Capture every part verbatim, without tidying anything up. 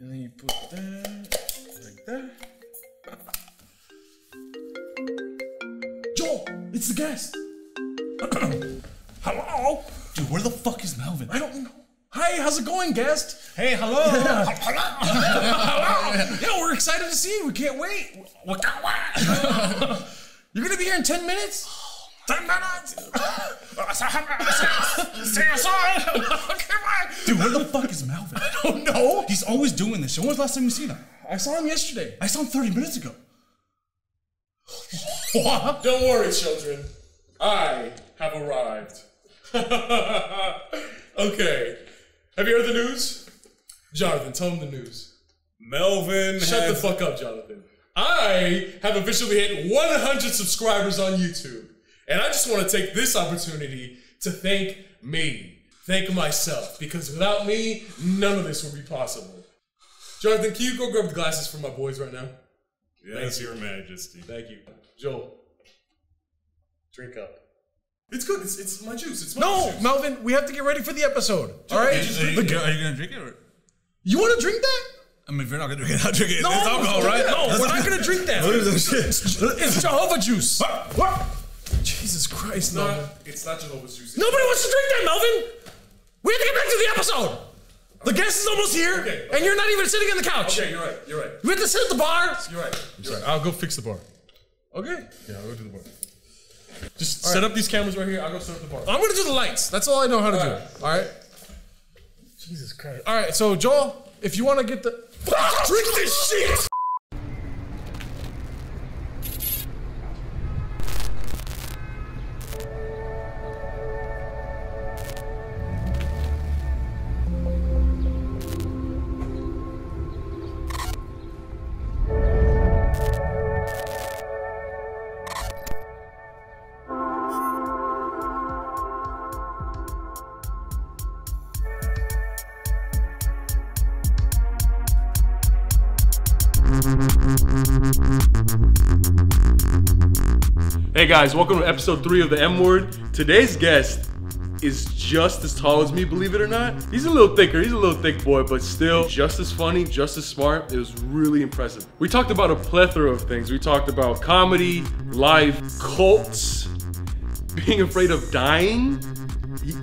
And then you put that like that. Joel, it's the guest. Hello? Dude, where the fuck is Melvin? I don't know. Hi, how's it going, guest? Hey, hello. Yeah. Hello. Yeah, we're excited to see you. We can't wait. You're going to be here in ten minutes? Oh, ten minutes? Dude, where the fuck is Melvin? I don't know. He's always doing this shit. When was the last time you seen him? I saw him yesterday. I saw him thirty minutes ago. What? Don't worry, children. I have arrived. Okay. Have you heard the news? Jonathan, tell him the news. Melvin Shut has... the fuck up, Jonathan. I have officially hit one hundred subscribers on YouTube. And I just want to take this opportunity to thank me. Thank myself. Because without me, none of this would be possible. Jonathan, can you go grab the glasses for my boys right now? Yes, Your Majesty. Thank you. Joel, drink up. It's good. It's, it's my juice. It's my no, juice. Melvin, we have to get ready for the episode. All right? Are you, you, you, you going to drink it? Or? You want to drink that? I mean, if you're not going to drink it, I'll drink it. No, it's alcohol, right? No, we're not going to drink that. It's Jehovah juice. What? What? Jesus Christ, no. Melvin. It's not Jehovah's juice. Nobody wants to drink that, Melvin. We have to get back to the episode. The okay. guest is almost here, okay, okay. and you're not even sitting on the couch. Okay, you're right. You're right. We have to sit at the bar. You're right. You're right. I'll go fix the bar. Okay. Yeah, I'll go to the bar. Just all set right. up these cameras right here. I'll go set up the bar. I'm going to do the lights. That's all I know how to all do. Right. All right? Jesus Christ. All right, so Joel, if you want to get the... Drink this shit! Hey guys, welcome to episode three of The M Word. Today's guest is just as tall as me, believe it or not. He's a little thicker, he's a little thick boy, but still just as funny, just as smart. It was really impressive. We talked about a plethora of things. We talked about comedy, life, cults, being afraid of dying,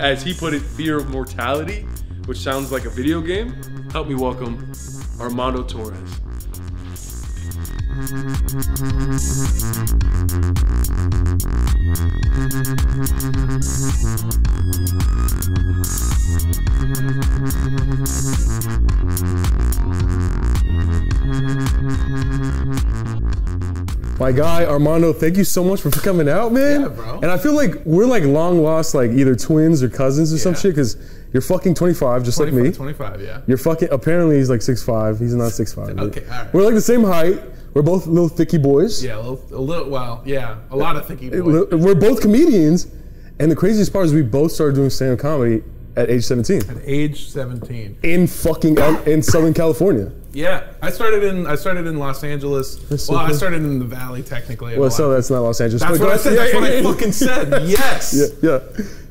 as he put it, fear of mortality, which sounds like a video game. Help me welcome Armando Torres. My guy Armando, thank you so much for coming out, man. Yeah, bro. And I feel like we're like long lost, like either twins or cousins or yeah. some shit, because you're fucking twenty-five, just like me. twenty-five, yeah. You're fucking. Apparently, he's like six five. He's not six five. Okay, all right. We're like the same height. We're both little thicky boys. Yeah, a little, a little wow. Yeah, a lot of thicky boys. We're both comedians, and the craziest part is we both started doing stand-up comedy at age seventeen. At age seventeen. In fucking in Southern California. Yeah, I started in I started in Los Angeles. So well, cool. I started in the Valley technically. Well, so that's not Los Angeles. That's what I said. That's what I fucking said. Yes. Yeah. yeah.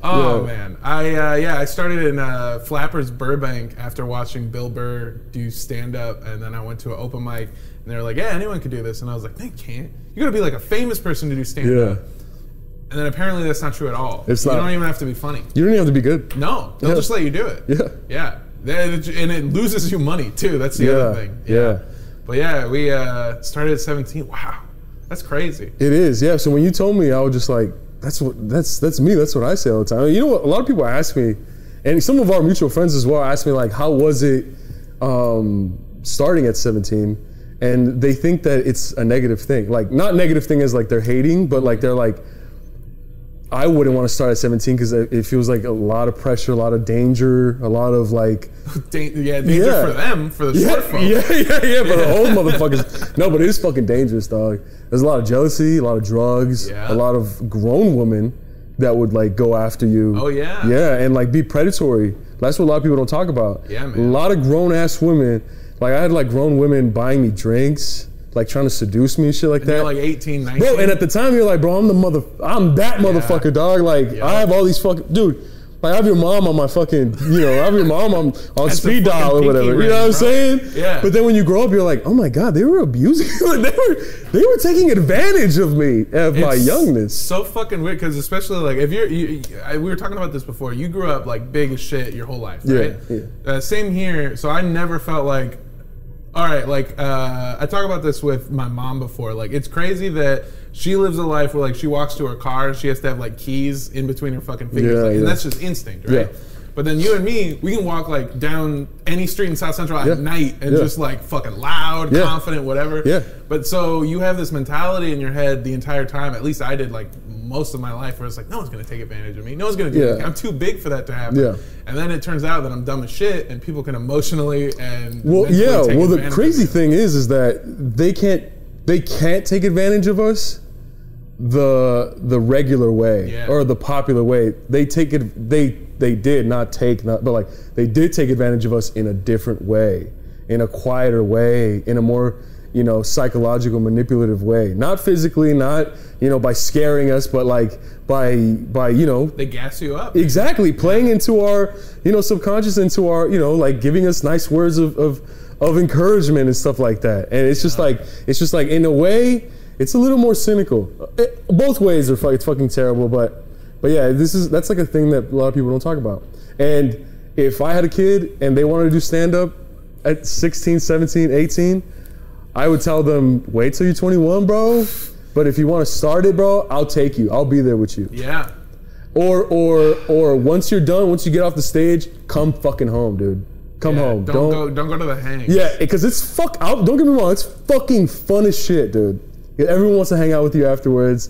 Oh yeah. man, I uh, yeah I started in uh, Flappers Burbank after watching Bill Burr do stand up, and then I went to an open mic. And they were like, yeah, anyone could do this. And I was like, they can't. You got to be like a famous person to do stand-up. Yeah. And then apparently that's not true at all. It's you not. don't even have to be funny. You don't even have to be good. No. They'll yeah. just let you do it. Yeah. Yeah. And it loses you money, too. That's the yeah. other thing. Yeah. yeah. But yeah, we uh, started at seventeen. Wow. That's crazy. It is. Yeah. So when you told me, I was just like, that's what that's that's me. That's what I say all the time. You know what? A lot of people ask me, and some of our mutual friends as well ask me, like, how was it um, starting at seventeen? And they think that it's a negative thing. Like, not negative thing as like they're hating, but like they're like, I wouldn't want to start at seventeen because it feels like a lot of pressure, a lot of danger, a lot of like... Dan yeah, danger yeah. for them, for the yeah, short folk. Yeah, yeah, yeah, for yeah. the old motherfuckers. No, but it is fucking dangerous, dog. There's a lot of jealousy, a lot of drugs, yeah. a lot of grown women that would like go after you. Oh, yeah. Yeah, and like be predatory. That's what a lot of people don't talk about. Yeah, man. A lot of grown-ass women... Like, I had, like, grown women buying me drinks, like, trying to seduce me and shit like and that. You're, like, eighteen, nineteen. Bro, and at the time, you're like, bro, I'm the mother... I'm that motherfucker, yeah. dog. Like, yeah. I have all these fucking... Dude, Like, I have your mom on my fucking, you know, I have your mom on, on speed dial or whatever. Ring, you know what I'm bro. saying? Yeah. But then when you grow up, you're like, oh my God, they were abusing like, they were they were taking advantage of me, of it's my youngness. So fucking weird, because especially like if you're, you, I, we were talking about this before, you grew up like big as shit your whole life, yeah, right? Yeah. Uh, same here, so I never felt like, all right, like uh, I talk about this with my mom before. Like, it's crazy that she lives a life where like she walks to her car, she has to have like keys in between her fucking fingers, yeah, like, yeah. and that's just instinct, right? Yeah. But then you and me, we can walk like down any street in South Central at yeah. night and yeah. just like fucking loud, yeah. confident, whatever. Yeah. But so you have this mentality in your head the entire time. At least I did, like most of my life, where it's like no one's gonna take advantage of me. No one's gonna do yeah. anything. I'm too big for that to happen. Yeah. And then it turns out that I'm dumb as shit, and people can emotionally and well, yeah. Take well, the crazy thing is, is that they can't they can't take advantage of us the the regular way yeah. or the popular way. They take it. They. They did not take, not, but like they did take advantage of us in a different way, in a quieter way, in a more, you know, psychological, manipulative way. Not physically, not, you know, by scaring us, but like by, by you know. They gas you up. Exactly, playing into our, you know, subconscious, into our, you know, like giving us nice words of, of, of encouragement and stuff like that. And it's just yeah. like, it's just like in a way, it's a little more cynical. It, both ways are it's fucking terrible, but. But yeah, this is that's like a thing that a lot of people don't talk about. And if I had a kid and they wanted to do stand-up at sixteen, seventeen, eighteen, I would tell them, wait till you're twenty-one, bro. But if you want to start it, bro, I'll take you. I'll be there with you. Yeah. Or or or once you're done, once you get off the stage, come fucking home, dude. Come yeah, home. Don't, don't go don't go to the hang. Yeah, because it's fuck out don't get me wrong, it's fucking fun as shit, dude. Everyone wants to hang out with you afterwards.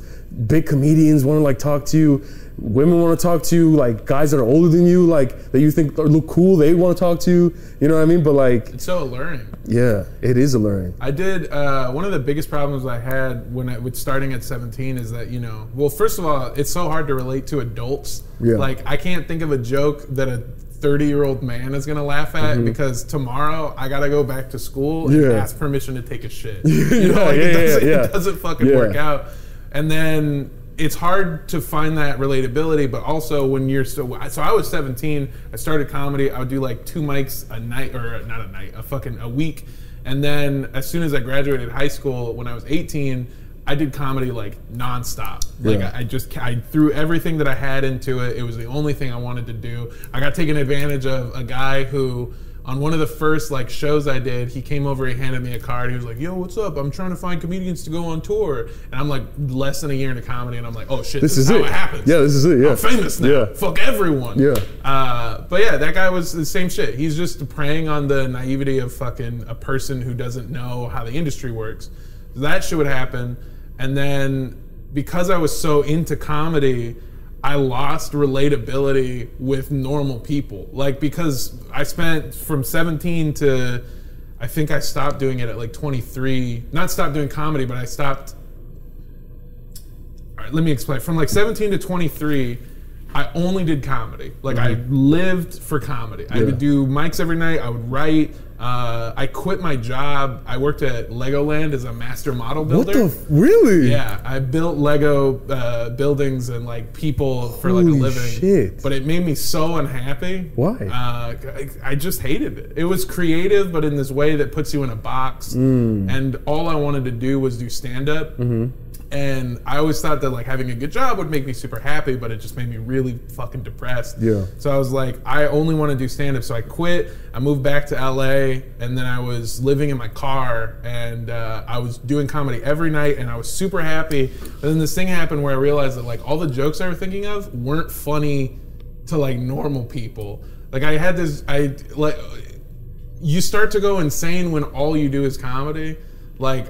Big comedians want to like talk to you. Women want to talk to you, like guys that are older than you, like that you think look cool, they want to talk to you, you know what I mean? But like, it's so alluring. Yeah, it is alluring. I did, uh, one of the biggest problems I had when I was starting at seventeen is that, you know, well, first of all, it's so hard to relate to adults. Yeah. Like, I can't think of a joke that a thirty year old man is gonna laugh at mm-hmm. because tomorrow I gotta go back to school and yeah. ask permission to take a shit. You know, like, yeah, it, doesn't, yeah, yeah. it doesn't fucking yeah. work out. And then, it's hard to find that relatability, but also when you're so, so I was seventeen, I started comedy, I would do like two mics a night, or not a night, a fucking, a week. And then as soon as I graduated high school, when I was eighteen, I did comedy like nonstop. Like yeah. I, I just, I threw everything that I had into it. It was the only thing I wanted to do. I got taken advantage of. A guy who, on one of the first like shows I did, he came over, he handed me a card, he was like, yo, what's up? I'm trying to find comedians to go on tour. And I'm like less than a year into comedy and I'm like, oh shit, this, this is, is how it. it happens. Yeah, this is it, yeah. I'm famous now, yeah. fuck everyone. Yeah. Uh, but yeah, that guy was the same shit. He's just preying on the naivety of fucking a person who doesn't know how the industry works. That shit would happen. And then because I was so into comedy, I lost relatability with normal people. Like, because I spent from seventeen to, I think I stopped doing it at like twenty-three. Not stopped doing comedy, but I stopped. All right, let me explain. From like seventeen to twenty-three, I only did comedy. Like, mm-hmm. I lived for comedy. Yeah. I would do mics every night. I would write. Uh, I quit my job. I worked at Legoland as a master model builder. What the f- really? Yeah, I built Lego uh, buildings and like people for Holy like a living. Shit. But it made me so unhappy. Why? Uh, I, I just hated it. It was creative, but in this way that puts you in a box. Mm. And all I wanted to do was do stand-up. Mm-hmm. And I always thought that like having a good job would make me super happy, but it just made me really fucking depressed. Yeah. So I was like, I only want to do stand-up. So I quit. I moved back to L A, and then I was living in my car, and uh, I was doing comedy every night, and I was super happy. And then this thing happened where I realized that like all the jokes I was thinking of weren't funny to like normal people. Like I had this, I like, you start to go insane when all you do is comedy. Like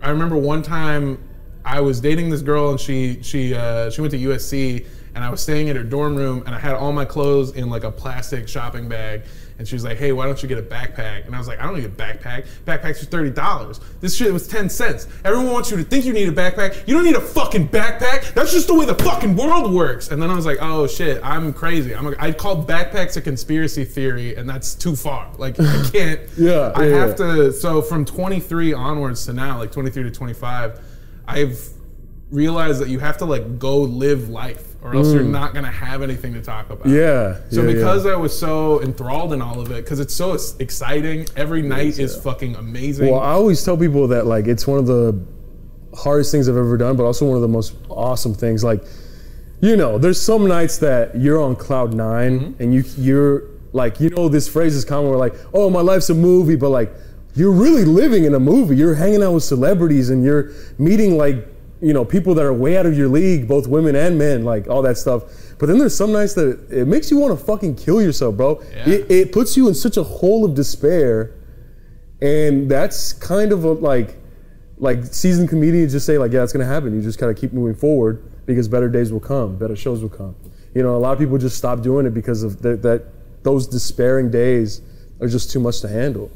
I remember one time, I was dating this girl, and she she uh, she went to U S C, and I was staying at her dorm room, and I had all my clothes in like a plastic shopping bag, and she was like, hey, why don't you get a backpack? And I was like, I don't need a backpack. Backpacks are thirty dollars. This shit was ten cents. Everyone wants you to think you need a backpack. You don't need a fucking backpack. That's just the way the fucking world works. And then I was like, oh shit, I'm crazy. I'm a, I called backpacks a conspiracy theory, and that's too far. Like, I can't. yeah, I yeah, have yeah. to, so from twenty-three onwards to now, like twenty-three to twenty-five, I've realize that you have to like go live life, or else mm. you're not gonna have anything to talk about. Yeah. So yeah, because yeah. I was so enthralled in all of it, because it's so exciting. Every night yeah. is fucking amazing. Well, I always tell people that like it's one of the hardest things I've ever done, but also one of the most awesome things. Like, you know, there's some nights that you're on cloud nine, mm-hmm. and you you're like, you know, this phrase is common. We're like, oh, my life's a movie, but like you're really living in a movie. You're hanging out with celebrities and you're meeting like, you know, people that are way out of your league, both women and men, like all that stuff. But then there's some nights that it, it makes you want to fucking kill yourself, bro. Yeah. It, it puts you in such a hole of despair. And that's kind of a, like, like seasoned comedians just say like, yeah, it's going to happen. You just kind of keep moving forward because better days will come, better shows will come. You know, a lot of people just stop doing it because of th that those despairing days are just too much to handle.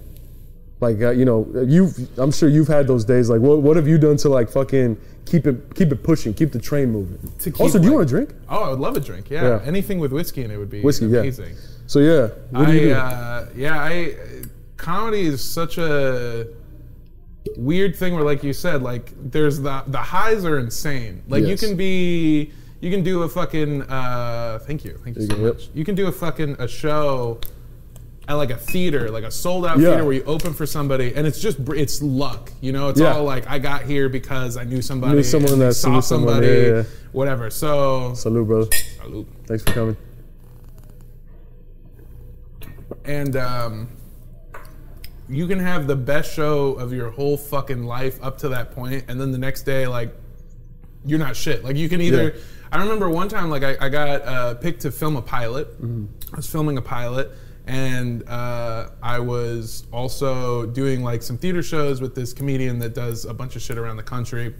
Like, uh, you know, you've, I'm sure you've had those days. Like, what, what have you done to, like, fucking keep it keep it pushing, keep the train moving? To keep also, like, do you want a drink? Oh, I would love a drink, yeah. yeah. Anything with whiskey in it would be whiskey, amazing. Yeah. So, yeah, what do I, you do? Uh, yeah, I, comedy is such a weird thing where, like you said, like, there's the, the highs are insane. Like, yes. you can be, you can do a fucking, uh, thank you, thank you so much. You can do a fucking, a show at like a theater, like a sold out yeah. theater where you open for somebody, and it's just, it's luck, you know? It's yeah. all like, I got here because I knew somebody, knew someone that saw somebody, somebody yeah, yeah. whatever, so. Salud, brother. Salud. Thanks for coming. And um, you can have the best show of your whole fucking life up to that point, and then the next day, like, you're not shit. Like, you can either, yeah. I remember one time, like, I, I got uh, picked to film a pilot. Mm-hmm. I was filming a pilot, and uh, I was also doing like some theater shows with this comedian that does a bunch of shit around the country.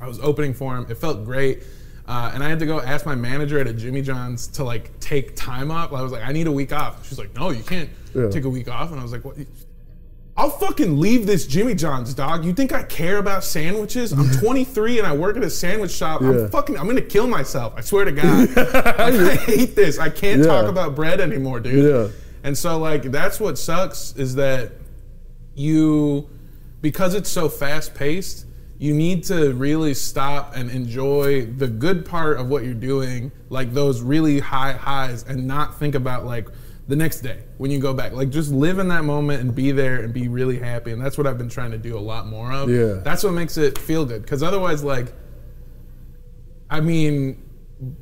I was opening for him. It felt great. Uh, and I had to go ask my manager at a Jimmy John's to like take time off. I was like, I need a week off. She's like, no, you can't yeah. take a week off. And I was like, what? I'll fucking leave this Jimmy John's, dog. You think I care about sandwiches? I'm twenty-three and I work at a sandwich shop. Yeah. I'm fucking, I'm gonna kill myself. I swear to God. I hate this. I can't yeah. talk about bread anymore, dude. Yeah. And so, like, that's what sucks is that you, because it's so fast-paced, you need to really stop and enjoy the good part of what you're doing, like those really high highs, and not think about, like, the next day when you go back. Like, just live in that moment and be there and be really happy. And that's what I've been trying to do a lot more of. Yeah. That's what makes it feel good. Because otherwise, like, I mean,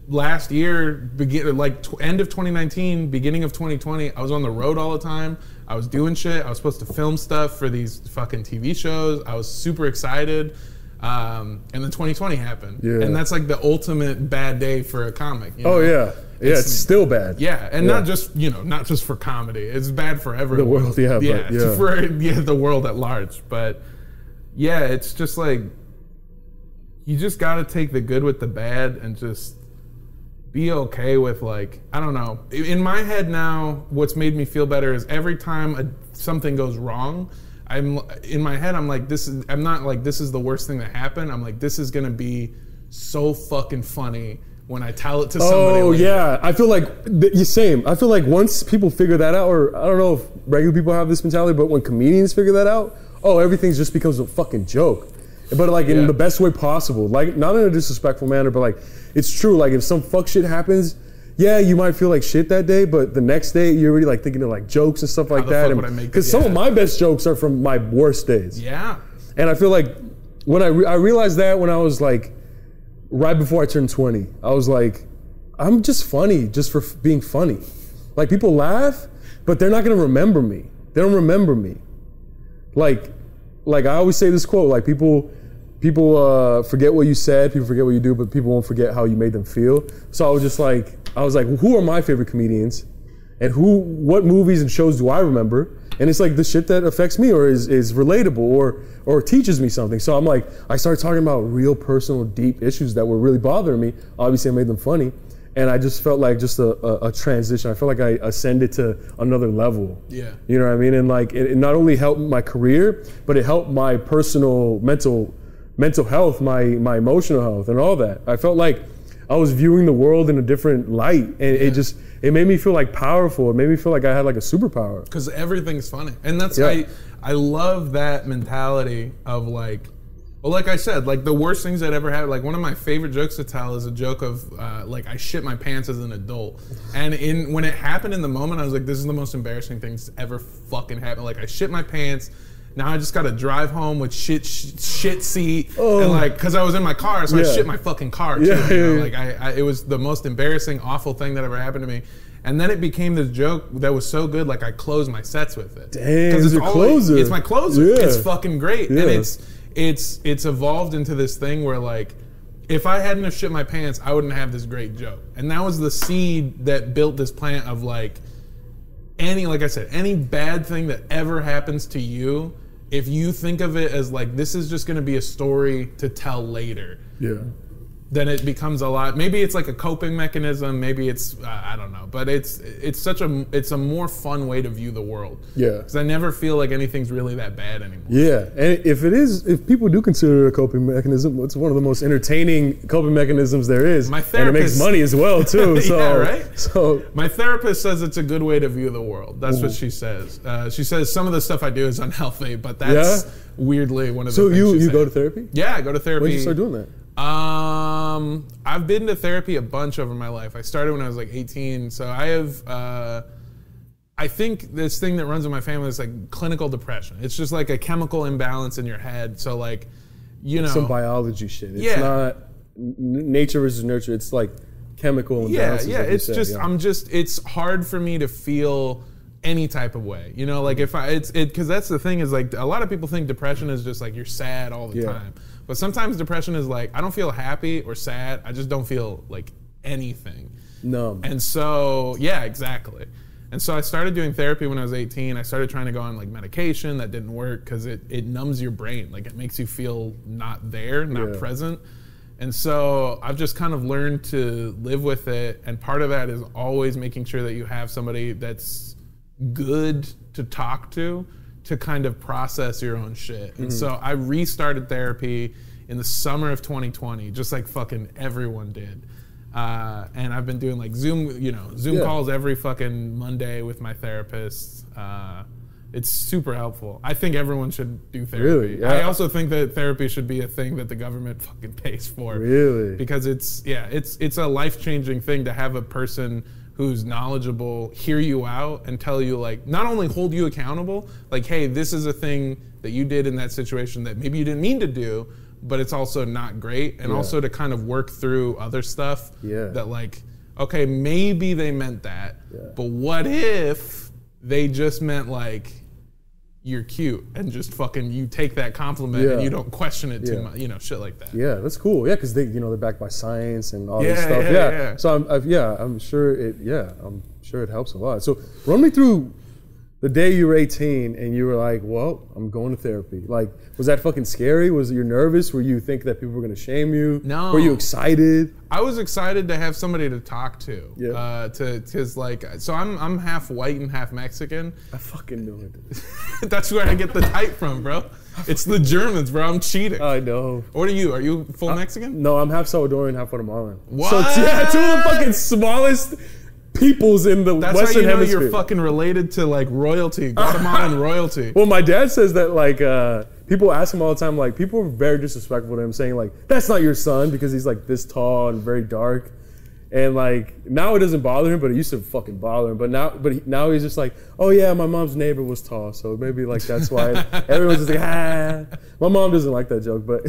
last year, begin, like t end of twenty nineteen, beginning of twenty twenty, I was on the road all the time. I was doing shit. I was supposed to film stuff for these fucking T V shows. I was super excited. Um, and then twenty twenty happened. Yeah. And that's like the ultimate bad day for a comic. You know? Oh, yeah. Yeah, it's, it's still bad. Yeah, and yeah. not just, you know, not just for comedy. It's bad for everyone. The world, yeah. Yeah, but, yeah. for yeah, the world at large. But yeah, it's just like, you just got to take the good with the bad and just be okay with, like, I don't know. In my head now, what's made me feel better is every time a, something goes wrong, I'm in my head, I'm like, this is, I'm not like, this is the worst thing that happened. I'm like, this is gonna be so fucking funny when I tell it to somebody. Oh later. Yeah, I feel like the same. I feel like once people figure that out, or I don't know if regular people have this mentality, but when comedians figure that out, oh, everything just becomes a fucking joke. But like in yeah. the best way possible, like not in a disrespectful manner, but like it's true. Like if some fuck shit happens, yeah, you might feel like shit that day, but the next day you're already like thinking of like jokes and stuff like How the that. Because yeah. some of my best jokes are from my worst days. Yeah. And I feel like when I re I realized that when I was like right before I turned twenty, I was like, I'm just funny just for being funny. Like people laugh, but they're not gonna remember me. They don't remember me. Like, like I always say this quote, like people. People uh, forget what you said, people forget what you do, but people won't forget how you made them feel. So I was just like, I was like, who are my favorite comedians? And who, what movies and shows do I remember? And it's like the shit that affects me or is, is relatable or, or teaches me something. So I'm like, I started talking about real personal deep issues that were really bothering me. Obviously I made them funny. And I just felt like just a, a, a transition. I felt like I ascended to another level. Yeah. You know what I mean? And like, it, it not only helped my career, but it helped my personal mental mental health, my my emotional health, and all that. I felt like I was viewing the world in a different light, and yeah. it just it made me feel like powerful. It made me feel like I had like a superpower. Because everything's funny, and that's yeah. I I love that mentality of like Well, like I said, like the worst things that ever happened, like one of my favorite jokes to tell is a joke of uh, like I shit my pants as an adult. And in when it happened in the moment, I was like, this is the most embarrassing thing that's ever fucking happened. Like I shit my pants. Now I just got to drive home with shit sh shit seat. Oh. And like, cause I was in my car, so yeah. I shit my fucking car too. Yeah, you know? yeah, yeah. Like I, I, it was the most embarrassing, awful thing that ever happened to me. And then it became this joke that was so good, like I closed my sets with it. Damn, it's your closer. It's my closer. Yeah. It's fucking great. Yeah. And it's it's it's evolved into this thing where like, if I hadn't have shit my pants, I wouldn't have this great joke. And that was the seed that built this plant of like, any, like I said, any bad thing that ever happens to you, if you think of it as like, this is just gonna be a story to tell later. Yeah. Then it becomes a lot. Maybe it's like a coping mechanism. Maybe it's uh, I don't know. But it's it's such a it's a more fun way to view the world. Yeah. Because I never feel like anything's really that bad anymore. Yeah, and if it is, if people do consider it a coping mechanism, it's one of the most entertaining coping mechanisms there is. My therapist, and it makes money as well too. So, yeah, right. So my therapist says it's a good way to view the world. That's ooh. What she says. Uh, she says some of the stuff I do is unhealthy, but that's yeah? weirdly one of the. So things you you said. Go to therapy? Yeah, I go to therapy. When did you start doing that? Um, I've been to therapy a bunch over my life. I started when I was like eighteen, so I have, uh, I think this thing that runs in my family is like clinical depression. It's just like a chemical imbalance in your head, so like, you know. Some biology shit. It's yeah. not nature versus nurture, it's like chemical imbalance. Yeah, yeah, like it's said, just, yeah. I'm just, it's hard for me to feel any type of way, you know, like if I, it's, it, cause that's the thing is like, a lot of people think depression is just like, you're sad all the yeah. time. But sometimes depression is like, I don't feel happy or sad. I just don't feel like anything. No. And so, yeah, exactly. And so I started doing therapy when I was eighteen. I started trying to go on like medication. That didn't work because it, it numbs your brain. Like it makes you feel not there, not yeah. present. And so I've just kind of learned to live with it. And part of that is always making sure that you have somebody that's good to talk to, to kind of process your own shit. And mm-hmm. so I restarted therapy in the summer of twenty twenty, just like fucking everyone did. Uh, and I've been doing like Zoom, you know, Zoom yeah. calls every fucking Monday with my therapist. Uh, it's super helpful. I think everyone should do therapy. Really? Yeah. I also think that therapy should be a thing that the government fucking pays for. Really? Because it's, yeah, it's, it's a life-changing thing to have a person who's knowledgeable, hear you out and tell you like, not only hold you accountable, like, hey, this is a thing that you did in that situation that maybe you didn't mean to do, but it's also not great. And yeah. also to kind of work through other stuff yeah. that like, okay, maybe they meant that, yeah. but what if they just meant like, you're cute and just fucking, you take that compliment yeah. and you don't question it too yeah. much, you know, shit like that. Yeah, that's cool. Yeah, because they, you know, they're backed by science and all yeah, this stuff. Yeah, yeah. yeah. So I'm, I've, yeah, I'm sure it. Yeah, I'm sure it helps a lot. So run me through the day you were eighteen and you were like, "Well, I'm going to therapy." Like, was that fucking scary? Was you nervous? Were you thinking that people were gonna shame you? No. Were you excited? I was excited to have somebody to talk to. Yeah. Uh, to, cause like, so I'm I'm half white and half Mexican. I fucking knew it. That's where I get the type from, bro. It's the Germans, bro. I'm cheating. I know. What are you? Are you full I, Mexican? No, I'm half Salvadorian, half Guatemalan. What? So yeah, two of the fucking smallest peoples in the That's Western how you know Hemisphere. You're fucking related to like royalty, Guatemalan royalty. Well, my dad says that like uh, people ask him all the time, like people are very disrespectful to him, saying like, "That's not your son," because he's like this tall and very dark. And like now it doesn't bother him, but it used to fucking bother him. But now, but he, now he's just like, oh yeah, my mom's neighbor was tall, so maybe like that's why everyone's just like, ah. My mom doesn't like that joke, but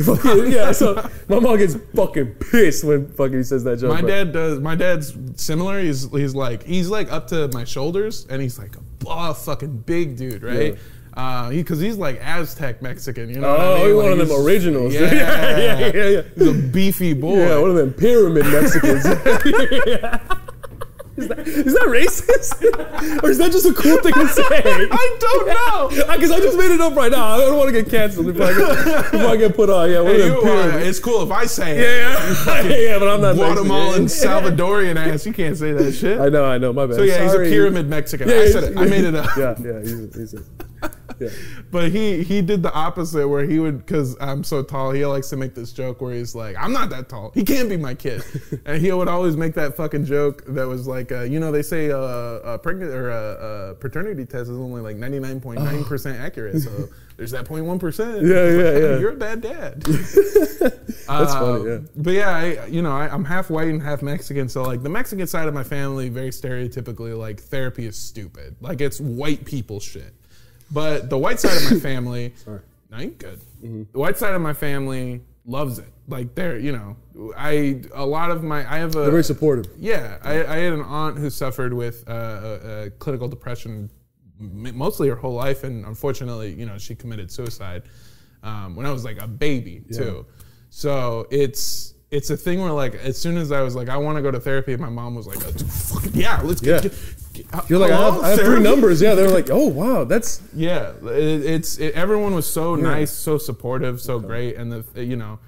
yeah. So my mom gets fucking pissed when fucking he says that joke. My bro. dad does. My dad's similar. He's he's like he's like up to my shoulders, and he's like a oh, fucking big dude, right? Yeah. Uh, he, cause he's like Aztec Mexican, you know. Oh, what I mean? He's like one of them originals. Yeah. yeah, yeah, yeah, yeah. He's a beefy boy. Yeah, one of them pyramid Mexicans. yeah. Is that, is that racist? Or is that just a cool thing to say? I don't know. Because I, I just made it up right now. I don't want to get canceled if I get, if I get put on. Yeah, hey, you, uh, it's cool if I say it. Yeah, yeah. yeah, but I'm not Guatemalan, Salvadorian ass. You can't say that shit. I know, I know. My bad. So yeah, sorry. He's a pyramid Mexican. Yeah, I said it. I made it up. Yeah, yeah. He's a, he's a, Yeah. But he he did the opposite where he would, because I'm so tall, he likes to make this joke where he's like, I'm not that tall. He can't be my kid. And he would always make that fucking joke that was like, uh, you know, they say uh, a pregnant or a, a paternity test is only like ninety-nine point nine percent oh. accurate. So there's that zero point one percent. Yeah, yeah, yeah. You're a bad dad. That's uh, funny, yeah. But yeah, I, you know, I, I'm half white and half Mexican. So like the Mexican side of my family, very stereotypically, like therapy is stupid. Like it's white people shit. But the white side of my family, Sorry. no, you're good. Mm-hmm. The white side of my family loves it. Like they're, you know, I a lot of my I have a they're very supportive. Yeah, I, I had an aunt who suffered with uh, a, a clinical depression mostly her whole life, and unfortunately, you know, she committed suicide um, when I was like a baby yeah. too. So it's. It's a thing where, like, as soon as I was like, I want to go to therapy, my mom was like, oh, fuck yeah, let's get, yeah. get, get You're like, I have, I have three numbers. Yeah, they were like, oh, wow, that's... Yeah, it, it's... It, everyone was so yeah. nice, so supportive, so okay. great, and, the you know,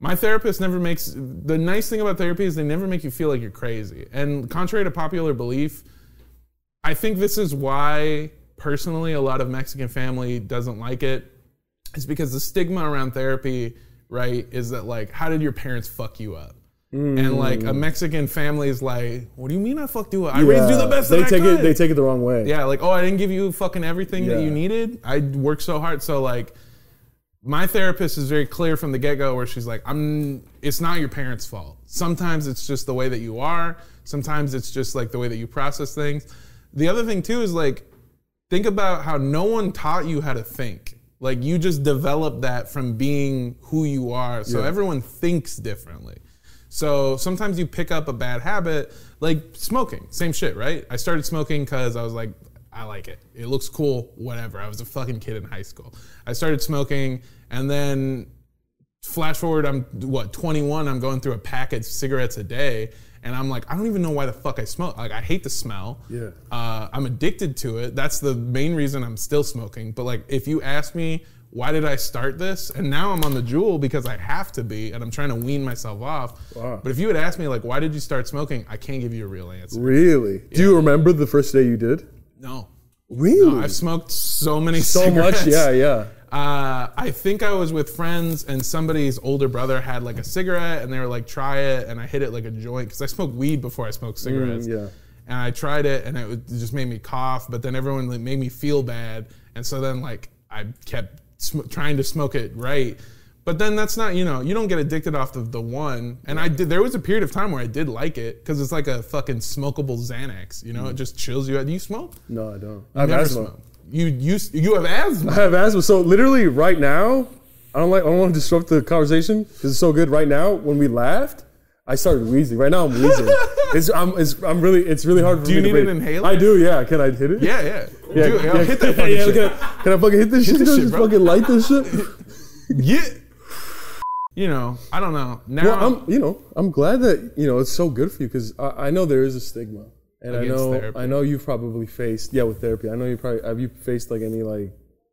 my therapist never makes... The nice thing about therapy is they never make you feel like you're crazy. And contrary to popular belief, I think this is why, personally, a lot of Mexican family doesn't like it. It's because the stigma around therapy... right, is that like, how did your parents fuck you up? Mm. And like a Mexican family is like, what do you mean I fucked you up? I yeah. raised you the best they that take I could. It, they take it the wrong way. Yeah, like, oh, I didn't give you fucking everything yeah. that you needed. I worked so hard. So like, my therapist is very clear from the get-go where she's like, I'm, it's not your parents' fault. Sometimes it's just the way that you are. Sometimes it's just like the way that you process things. The other thing too is like, think about how no one taught you how to think. Like, you just develop that from being who you are. So yeah. everyone thinks differently. So sometimes you pick up a bad habit, like smoking, same shit, right? I started smoking because I was like, I like it. It looks cool, whatever. I was a fucking kid in high school. I started smoking, and then flash forward, I'm, what, twenty-one, I'm going through a package of cigarettes a day. And I'm like, I don't even know why the fuck I smoke. Like, I hate the smell. Yeah. Uh, I'm addicted to it. That's the main reason I'm still smoking. But, like, if you ask me, why did I start this? And now I'm on the Juul because I have to be, and I'm trying to wean myself off. Wow. But if you would ask me, like, why did you start smoking? I can't give you a real answer. Really? Yeah. Do you remember the first day you did? No. Really? No, I've smoked so many so cigarettes. So much, yeah, yeah. Uh, I think I was with friends and somebody's older brother had like a cigarette and they were like, try it. And I hit it like a joint because I smoked weed before I smoked cigarettes. Mm, yeah. And I tried it and it just made me cough. But then everyone like, made me feel bad. And so then like I kept sm trying to smoke it right. But then that's not, you know, you don't get addicted off of the one. And I did, there was a period of time where I did like it because it's like a fucking smokable Xanax. You know, mm. it just chills you out. Do you smoke? No, I don't. You I've never smoked. You, you, you have asthma. I have asthma. So literally right now, I don't like. I don't want to disrupt the conversation because it's so good right now. When we laughed, I started wheezing. Right now, I'm wheezing. it's, I'm, it's, I'm really, it's really hard for do me to breathe. Do you need an inhaler? I do, yeah. Can I hit it? Yeah, yeah. yeah, Dude, yeah. Hit that fucking yeah, shit. Can I, can I fucking hit this hit shit? This shit just fucking light this shit? yeah. You know, I don't know. Now, well, I'm, you know, I'm glad that, you know, it's so good for you because I, I know there is a stigma. And I know, therapy. I know you've probably faced, yeah, with therapy. I know you probably, have you faced like any like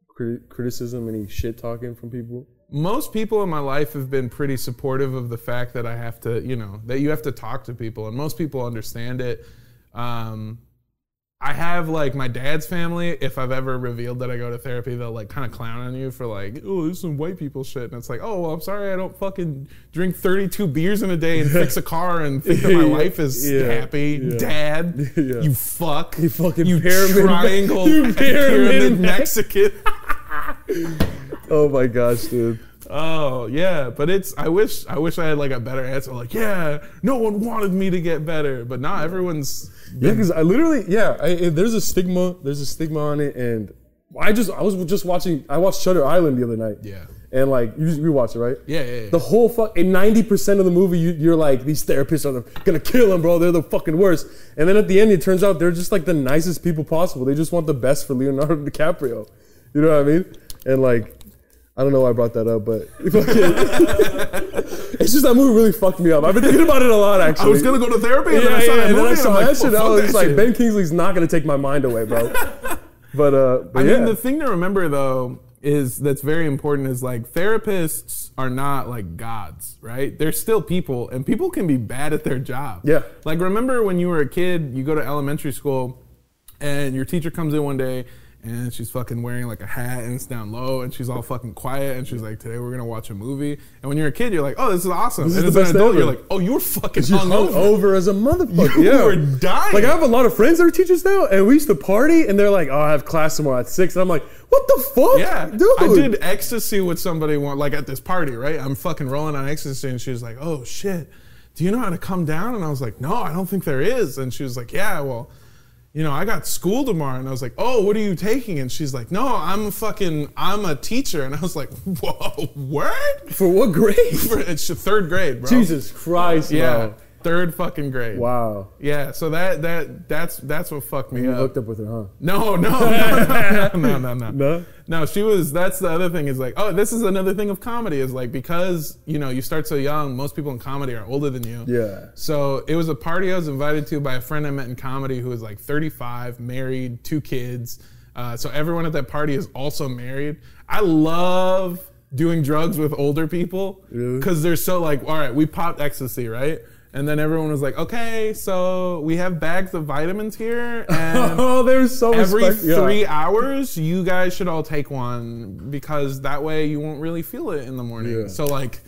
crit criticism, any shit talking from people? Most people in my life have been pretty supportive of the fact that I have to, you know, that you have to talk to people. And most people understand it. Um, I have like my dad's family, if I've ever revealed that I go to therapy, they'll like kind of clown on you for like, oh, this is some white people shit. And it's like, oh, well, I'm sorry I don't fucking drink thirty-two beers in a day and fix a car and think that my life is yeah. happy. Yeah. Dad, yeah. you fuck. You fucking you pyramid. Triangle you pyramid Mexican. Oh my gosh, dude. Oh yeah, but it's. I wish. I wish I had like a better answer. Like, yeah, no one wanted me to get better, but not everyone's. Yeah, because I literally, yeah. I, there's a stigma. There's a stigma on it, and I just. I was just watching. I watched Shutter Island the other night. Yeah. And like, you, you watch it, right? Yeah, yeah. yeah. The whole fuck. In ninety percent of the movie, you, you're like, these therapists are the, gonna kill them, bro. They're the fucking worst. And then at the end, it turns out they're just like the nicest people possible. They just want the best for Leonardo DiCaprio. You know what I mean? And like. I don't know why I brought that up, but it's just that movie really fucked me up. I've been thinking about it a lot, actually. I was going to go to therapy, and yeah, then I saw yeah, that movie, and, I saw and I'm like, shit, I was like, Ben Kingsley's not going to take my mind away, bro. But, uh, but I yeah. mean, the thing to remember, though, is that's very important is, like, therapists are not, like, gods, right? They're still people, and people can be bad at their job. Yeah. Like, remember when you were a kid, you go to elementary school, and your teacher comes in one day, and she's fucking wearing like a hat and it's down low and she's all fucking quiet and she's like, today we're gonna watch a movie. And when you're a kid, you're like, oh, this is awesome. This and is as an adult, ever. You're like, oh, you were fucking hungover. Over as a motherfucker. You yeah. were dying. Like, I have a lot of friends that are teachers now, and we used to party, and they're like, oh, I have class tomorrow at six. And I'm like, what the fuck? Yeah, dude. I did ecstasy with somebody, like at this party, right? I'm fucking rolling on ecstasy, and she was like, oh, shit. Do you know how to come down? And I was like, no, I don't think there is. And she was like, yeah, well, you know, I got school tomorrow. And I was like, oh, what are you taking? And she's like, no, I'm a fucking, I'm a teacher. And I was like, whoa, what? For what grade? For, it's third grade, bro. Jesus Christ, yeah, bro. Third fucking grade. Wow. Yeah, so that that that's that's what fucked me you up. You hooked up with her, huh? No, no, no, no, no, no, no. No? No, she was, that's the other thing is like, oh, this is another thing of comedy is like, because, you know, you start so young, most people in comedy are older than you. Yeah. So it was a party I was invited to by a friend I met in comedy who was like thirty-five, married, two kids. Uh, so everyone at that party is also married. I love doing drugs with older people because they're so like, all right, we popped ecstasy, right? And then everyone was like, okay, so we have bags of vitamins here. And oh, they're so every three yeah. hours, you guys should all take one because that way you won't really feel it in the morning. Yeah. So like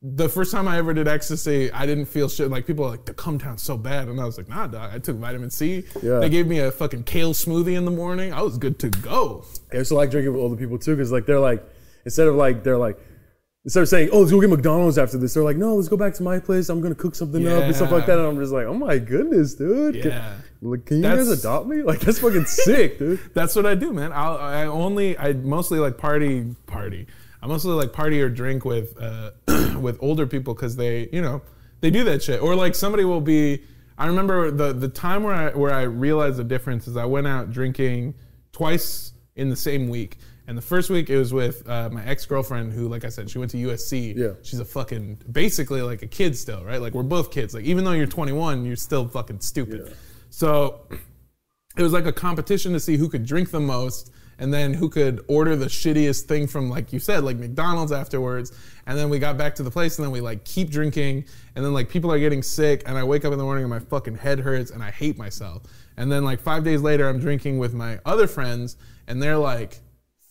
the first time I ever did ecstasy, I didn't feel shit. Like people are like, the cum down's so bad. And I was like, nah, dog, I took vitamin C. Yeah. They gave me a fucking kale smoothie in the morning. I was good to go. I also like drinking with older people too because like they're like, instead of like, they're like, Instead of saying, oh, let's go get McDonald's after this, they're like, no, let's go back to my place. I'm going to cook something yeah. up and stuff like that. And I'm just like, oh, my goodness, dude. Yeah. Can, like, can you that's, guys adopt me? Like, that's fucking sick, dude. That's what I do, man. I'll, I only, I mostly like party, party. I mostly like party or drink with, uh, with older people because they, you know, they do that shit. Or like somebody will be, I remember the, the time where I, where I realized the difference is I went out drinking twice in the same week. And the first week it was with uh, my ex-girlfriend who, like I said, she went to U S C. Yeah. She's a fucking, basically like a kid still, right? Like we're both kids. Like even though you're twenty-one, you're still fucking stupid. Yeah. So it was like a competition to see who could drink the most and then who could order the shittiest thing from, like you said, like McDonald's afterwards. And then we got back to the place and then we like keep drinking. And then like people are getting sick and I wake up in the morning and my fucking head hurts and I hate myself. And then like five days later, I'm drinking with my other friends and they're like,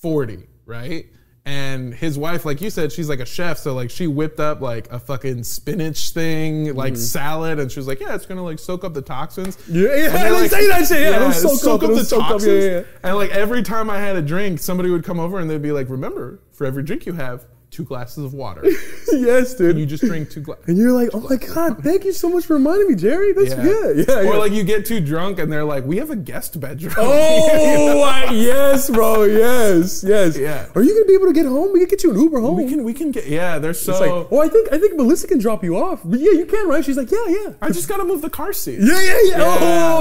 forty, right? And his wife, like you said, she's like a chef, so like she whipped up like a fucking spinach thing, like mm. salad, and she was like, yeah, it's gonna like soak up the toxins. Yeah, yeah, and they, like, say that shit, yeah, yeah soak, soak up, up the soak toxins. Up, yeah, yeah. And like every time I had a drink, somebody would come over and they'd be like, remember, for every drink you have, two glasses of water. Yes, dude. And you just drink two glasses. And you're like, oh my God, thank you so much for reminding me, Jerry. That's yeah. good. Yeah, or yeah. like you get too drunk and they're like, we have a guest bedroom. Oh, I, yes, bro. Yes, yes. Yeah. Are you going to be able to get home? We can get you an Uber home. We can, we can get, yeah, they're so. It's like, oh, I think, I think Melissa can drop you off. But yeah, you can, right? She's like, yeah, yeah. I just got to move the car seat. Yeah, yeah, yeah. yeah.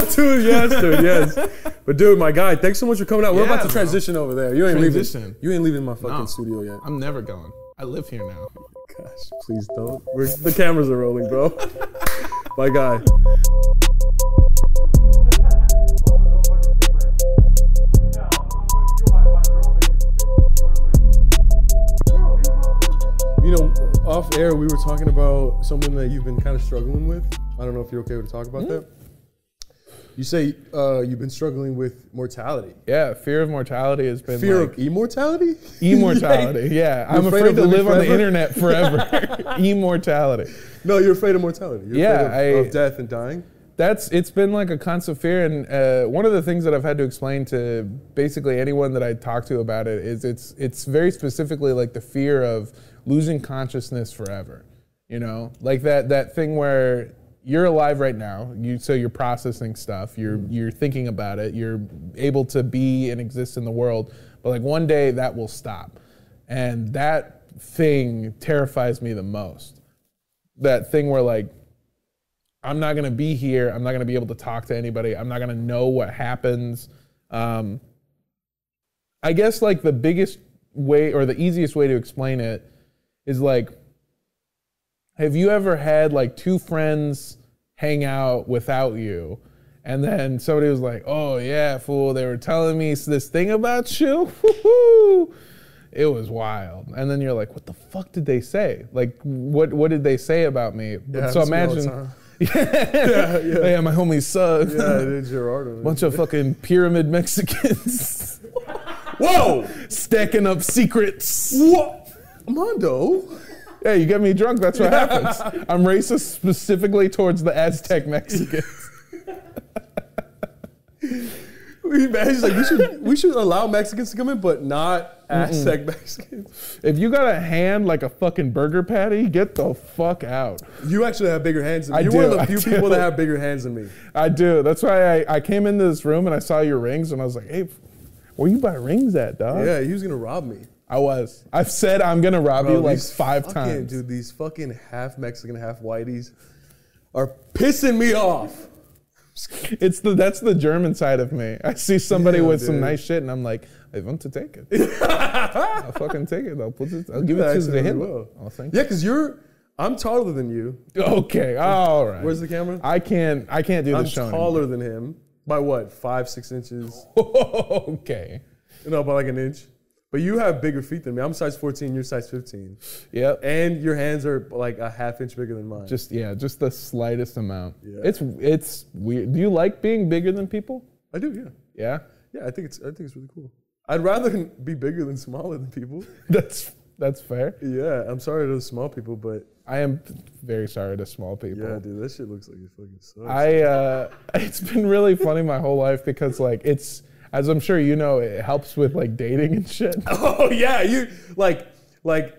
Oh, dude, yes, dude, yes. But dude, my guy, thanks so much for coming out. We're yeah, about to transition bro. over there. You ain't transition. leaving. You ain't leaving my fucking no, studio yet. I'm never going. I live here now. Gosh, please don't. We're, the cameras are rolling, bro. My guy. You know, off air, we were talking about something that you've been kind of struggling with. I don't know if you're okay to talk about mm-hmm. that. You say uh, you've been struggling with mortality. Yeah, fear of mortality has been fear like, of immortality? Immortality, yeah. yeah. I'm afraid, afraid to live forever? on the internet forever. Immortality. No, you're afraid of mortality. You're yeah, afraid of, I, of death and dying. That's it's been like a constant fear, and uh, one of the things that I've had to explain to basically anyone that I talk to about it is it's it's very specifically like the fear of losing consciousness forever. You know, like that that thing where you're alive right now, you, so you're processing stuff, you're, mm. you're thinking about it, you're able to be and exist in the world, but like one day that will stop. And that thing terrifies me the most. That thing where like, I'm not gonna be here, I'm not gonna be able to talk to anybody, I'm not gonna know what happens. Um, I guess like the biggest way, or the easiest way to explain it is like, have you ever had like two friends hang out without you and then somebody was like, oh yeah, fool, they were telling me this thing about you? It was wild. And then you're like, what the fuck did they say? Like, what what did they say about me? Yeah, so imagine, yeah, yeah, yeah. yeah, my homies suck. Yeah, dude, Gerardo. Bunch of fucking pyramid Mexicans. Whoa! Stacking up secrets. What? Armando. Hey, you get me drunk, that's what happens. I'm racist specifically towards the Aztec Mexicans. He's like, we should, we should allow Mexicans to come in, but not Aztec Mm-mm. Mexicans. If you got a hand like a fucking burger patty, get the fuck out. You actually have bigger hands than me. You're do, one of the few I people do. that have bigger hands than me. I do. That's why I, I came into this room and I saw your rings and I was like, hey, where you buy rings at, dog? Yeah, he was going to rob me. I was. I've said I'm going to rob Bro, you like five fucking, times. Dude, these fucking half Mexican, half whiteys are pissing me off. It's the that's the German side of me. I see somebody yeah, with dude. some nice shit, and I'm like, I want to take it. I'll fucking take it. I'll put it. I'll give that it to the Hitler. I'll thank yeah, because you're. I'm taller than you. Okay. All right. Where's the camera? I can't. I can't do I'm the show. I'm taller anymore. than him by what? Five, six inches. Okay. No, by like an inch. But you have bigger feet than me. I'm size fourteen. You're size fifteen. Yep. And your hands are like a half inch bigger than mine. Just yeah, just the slightest amount. Yeah. It's it's weird. Do you like being bigger than people? I do. Yeah. Yeah. Yeah. I think it's I think it's really cool. I'd rather be bigger than smaller than people. that's that's fair. Yeah. I'm sorry to small people, but I am very sorry to small people. Yeah, dude. That shit looks like it fucking sucks. I uh, it's been really funny my whole life because like it's. As I'm sure you know, it helps with like dating and shit. Oh yeah, you like, like,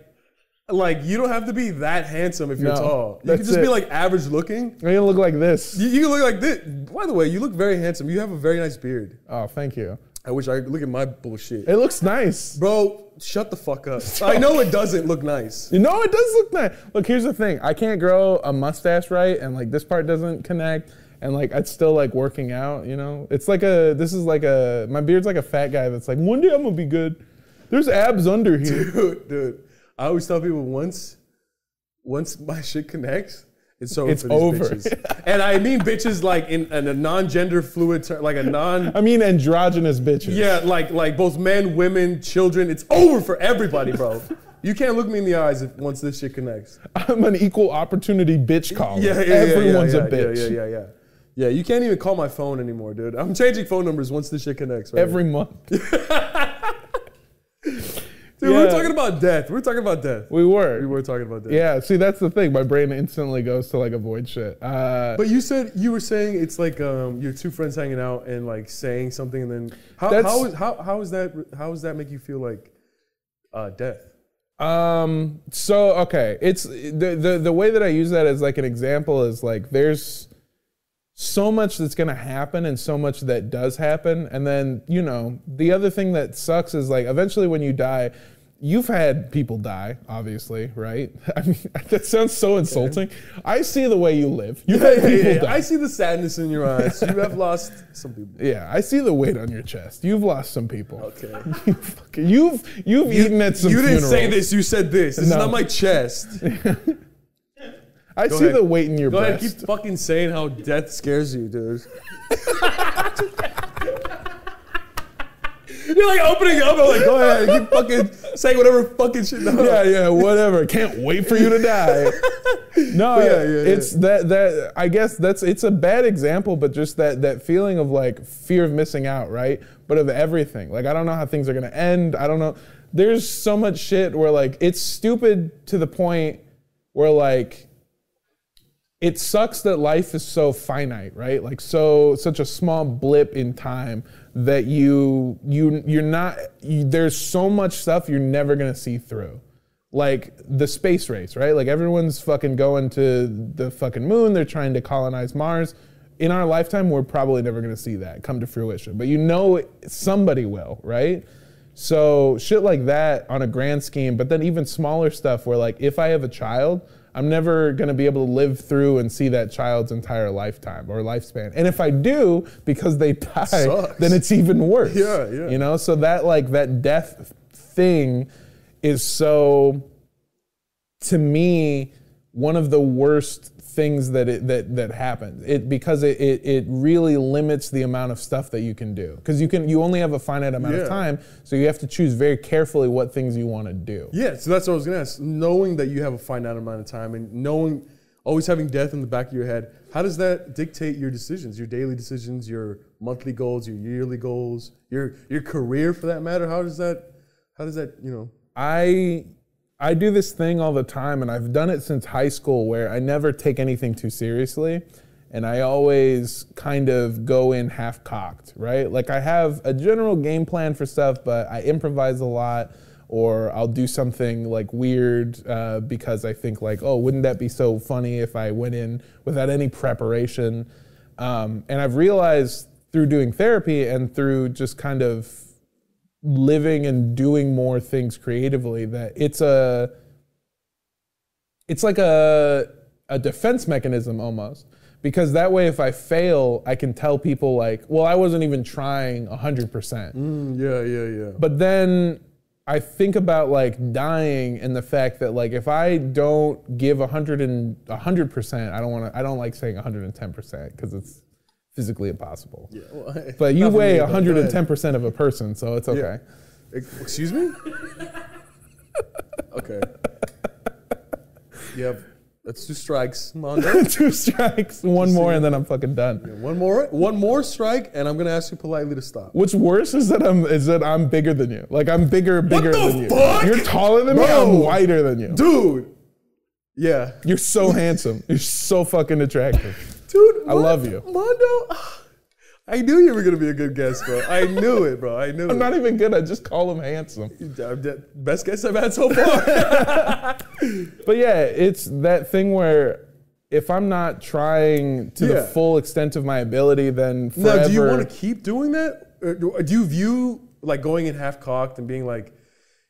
like you don't have to be that handsome if you're no, tall. You can just it. be like average looking. You can look like this. You, you can look like this. By the way, you look very handsome. You have a very nice beard. Oh, thank you. I wish I could look at my bullshit. It looks nice, bro. Shut the fuck up. I know it doesn't look nice. You know it does look nice. Look, here's the thing. I can't grow a mustache right, and like this part doesn't connect. And like I'd still like working out, you know. It's like a this is like a my beard's like a fat guy that's like one day I'm gonna be good. There's abs under here, dude. Dude, I always tell people once, once my shit connects, it's over. It's for these over. Bitches. And I mean bitches like in, in a non-gender fluid, ter- like a non. I mean androgynous bitches. Yeah, like like both men, women, children. It's over for everybody, bro. You can't look me in the eyes if once this shit connects. I'm an equal opportunity bitch caller. Yeah, yeah, yeah. Everyone's yeah, yeah, a bitch. Yeah, yeah, yeah. yeah. Yeah, you can't even call my phone anymore, dude. I'm changing phone numbers once this shit connects. Right? Every month. Dude, yeah. we were talking about death. We were talking about death. We were. We were talking about death. Yeah, see, that's the thing. My brain instantly goes to, like, avoid shit. Uh, but you said, you were saying it's like um, your two friends hanging out and, like, saying something and then... How, how, is, how, how, is that, how does that make you feel like uh, death? Um. So, okay. It's the, the, the way that I use that as, like, an example is, like, there's... so much that's going to happen and so much that does happen. And then, you know, the other thing that sucks is like eventually when you die, you've had people die, obviously, right? I mean, that sounds so insulting. Okay. I see the way you live. You've had people die. I see the sadness in your eyes. You have lost some people. Yeah, I see the weight on your chest. You've lost some people. Okay. You fucking, you've you've you, eaten at some funerals. You didn't funerals. say this. You said this. This no. is not my chest. I Go see ahead. the weight in your Go breast. Go ahead, keep fucking saying how death scares you, dude. You're like opening up, I'm like, go ahead, keep fucking saying whatever fucking shit. No. Yeah, yeah, whatever. Can't wait for you to die. No, yeah, yeah, yeah, it's yeah. that that I guess that's it's a bad example, but just that that feeling of like fear of missing out, right? But of everything. Like I don't know how things are gonna end. I don't know. There's so much shit where like it's stupid to the point where like it sucks that life is so finite, right? Like so, such a small blip in time that you you you're not. You, there's so much stuff you're never gonna see through, like the space race, right? Like everyone's fucking going to the fucking moon. They're trying to colonize Mars. In our lifetime, we're probably never gonna see that come to fruition. But you know, somebody will, right? So shit like that on a grand scheme. But then even smaller stuff, where like if I have a child. I'm never going to be able to live through and see that child's entire lifetime or lifespan. And if I do, because they die, Sucks. then it's even worse. Yeah, yeah. You know, so that like that death thing is so, to me, one of the worst things that it, that that happens. It because it, it it really limits the amount of stuff that you can do. Because you can you only have a finite amount yeah. of time, so you have to choose very carefully what things you want to do. Yeah, so that's what I was gonna ask. Knowing that you have a finite amount of time and knowing always having death in the back of your head, how does that dictate your decisions, your daily decisions, your monthly goals, your yearly goals, your your career for that matter? How does that, how does that, you know? I, I do this thing all the time, and I've done it since high school, where I never take anything too seriously, and I always kind of go in half-cocked, right? Like, I have a general game plan for stuff, but I improvise a lot, or I'll do something like weird uh, because I think like, oh, wouldn't that be so funny if I went in without any preparation? Um, and I've realized through doing therapy and through just kind of living and doing more things creatively that it's a, it's like a, a defense mechanism almost. Because that way, if I fail, I can tell people like, well, I wasn't even trying one hundred percent. Mm, yeah, yeah, yeah. But then I think about like dying and the fact that like if I don't give one hundred and one hundred percent, I don't want to. I don't like saying one hundred ten percent because it's physically impossible. Yeah. Well, I, but you weigh one hundred ten percent of a person, so it's okay. Yeah. Excuse me? Okay. Yep. That's two strikes, Mondo. Two strikes. One Just more, and then I'm fucking done. Yeah, one more, one more strike, and I'm gonna ask you politely to stop. What's worse is that I'm is that I'm bigger than you. Like I'm bigger, bigger what the than fuck? you. You're taller than Bro. me. I'm wider than you, dude. Yeah, you're so handsome. You're so fucking attractive, dude. I love you, Mondo. I knew you were gonna be a good guest, bro. I knew it, bro. I knew I'm it. I'm not even good. I just call him handsome. Best guest I've had so far. But yeah, it's that thing where if I'm not trying to yeah. the full extent of my ability, then forever. Now, do you want to keep doing that? Or do you view like going in half-cocked and being like,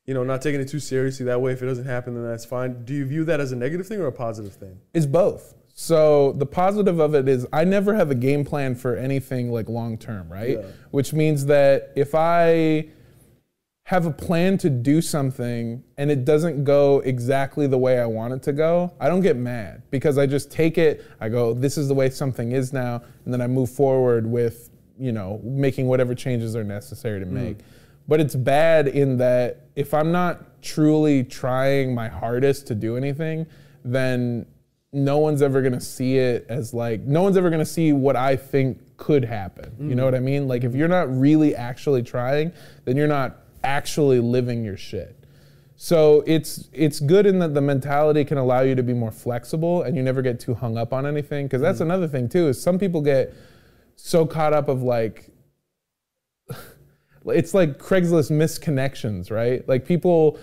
you know, not taking it too seriously? That way, if it doesn't happen, then that's fine. Do you view that as a negative thing or a positive thing? It's both. So the positive of it is I never have a game plan for anything like long term, right? Yeah. Which means that if I have a plan to do something and it doesn't go exactly the way I want it to go, I don't get mad because I just take it, I go, this is the way something is now, and then I move forward with, you know, making whatever changes are necessary to make. Mm. But it's bad in that if I'm not truly trying my hardest to do anything, then no one's ever gonna see it as like, no one's ever gonna see what I think could happen. Mm. You know what I mean? Like if you're not really actually trying, then you're not actually living your shit. So it's it's good in that the mentality can allow you to be more flexible and you never get too hung up on anything. Cause that's mm. another thing too, is some people get so caught up of like, it's like Craigslist misconnections, right? Like people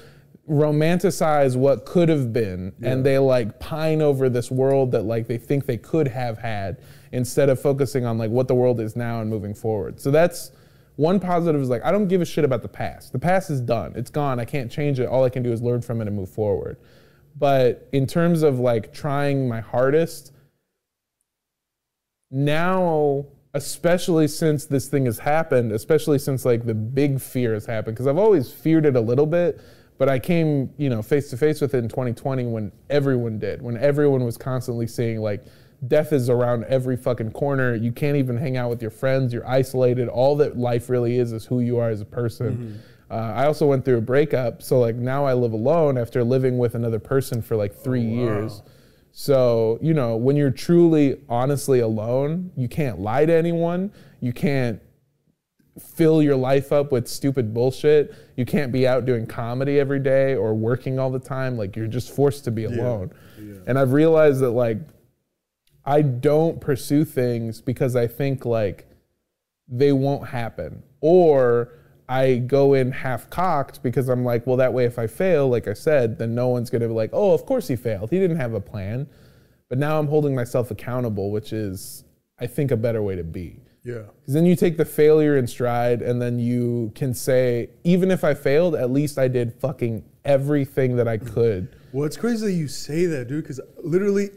romanticize what could have been, yeah. and they like pine over this world that like they think they could have had instead of focusing on like what the world is now and moving forward. So that's one positive, is like I don't give a shit about the past. The past is done. It's gone. I can't change it. All I can do is learn from it and move forward. But in terms of like trying my hardest, now, especially since this thing has happened, especially since like the big fear has happened, because I've always feared it a little bit. But I came, you know, face to face with it in twenty twenty when everyone did, when everyone was constantly seeing like death is around every fucking corner. You can't even hang out with your friends. You're isolated. All that life really is is who you are as a person. Mm-hmm. uh, I also went through a breakup. So like now I live alone after living with another person for like three oh, wow. years. So, you know, when you're truly, honestly alone, you can't lie to anyone. You can't fill your life up with stupid bullshit. You can't be out doing comedy every day or working all the time. Like you're just forced to be alone. Yeah, yeah. And I've realized that like I don't pursue things because I think like they won't happen, or I go in half-cocked because I'm like, well, that way if I fail, like I said, then no one's gonna be like, oh, of course he failed, he didn't have a plan. But now I'm holding myself accountable, which is I think a better way to be. Yeah. Because then you take the failure in stride, and then you can say, even if I failed, at least I did fucking everything that I could. Well, it's crazy that you say that, dude, because literally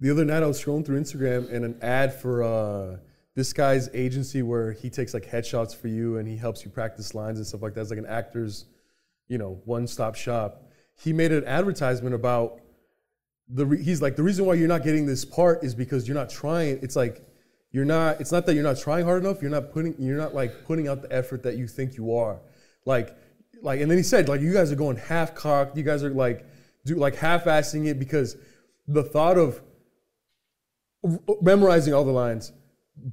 the other night I was scrolling through Instagram and an ad for uh, this guy's agency where he takes like headshots for you and he helps you practice lines and stuff like that. It's like an actor's, you know, one-stop shop. He made an advertisement about, the re he's like, the reason why you're not getting this part is because you're not trying. It's like, You're not, it's not that you're not trying hard enough, you're not putting, you're not like putting out the effort that you think you are. Like, like, and then he said, like, you guys are going half-cocked, you guys are like, do like half-assing it because the thought of memorizing all the lines,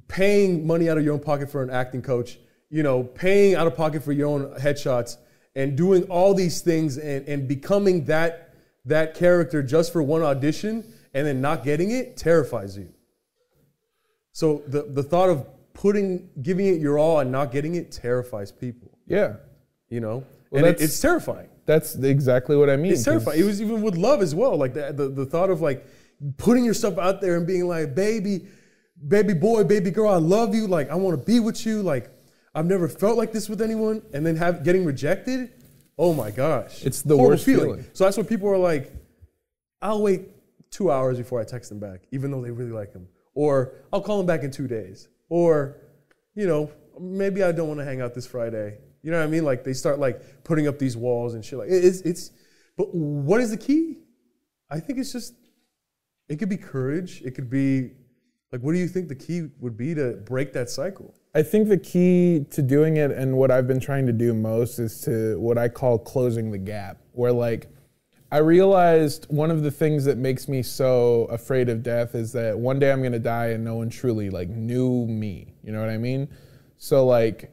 paying money out of your own pocket for an acting coach, you know, paying out of pocket for your own headshots, and doing all these things and, and becoming that, that character just for one audition and then not getting it terrifies you. So the, the thought of putting, giving it your all and not getting it terrifies people. Yeah. You know? Well, and it, it's terrifying. That's exactly what I mean. It's terrifying. It was even with love as well. Like the, the, the thought of like putting yourself out there and being like, baby, baby boy, baby girl, I love you. Like, I want to be with you. Like, I've never felt like this with anyone. And then have getting rejected. Oh my gosh. It's the worst feeling. feeling. So that's when people are like, I'll wait two hours before I text them back, even though they really like them. Or I'll call them back in two days. Or, you know, maybe I don't want to hang out this Friday. You know what I mean? Like they start like putting up these walls and shit. Like it's, it's, but what is the key? I think it's just, it could be courage. It could be like, what do you think the key would be to break that cycle? I think the key to doing it and what I've been trying to do most is to what I call closing the gap, where like I realized one of the things that makes me so afraid of death is that one day I'm going to die and no one truly like knew me. You know what I mean? So like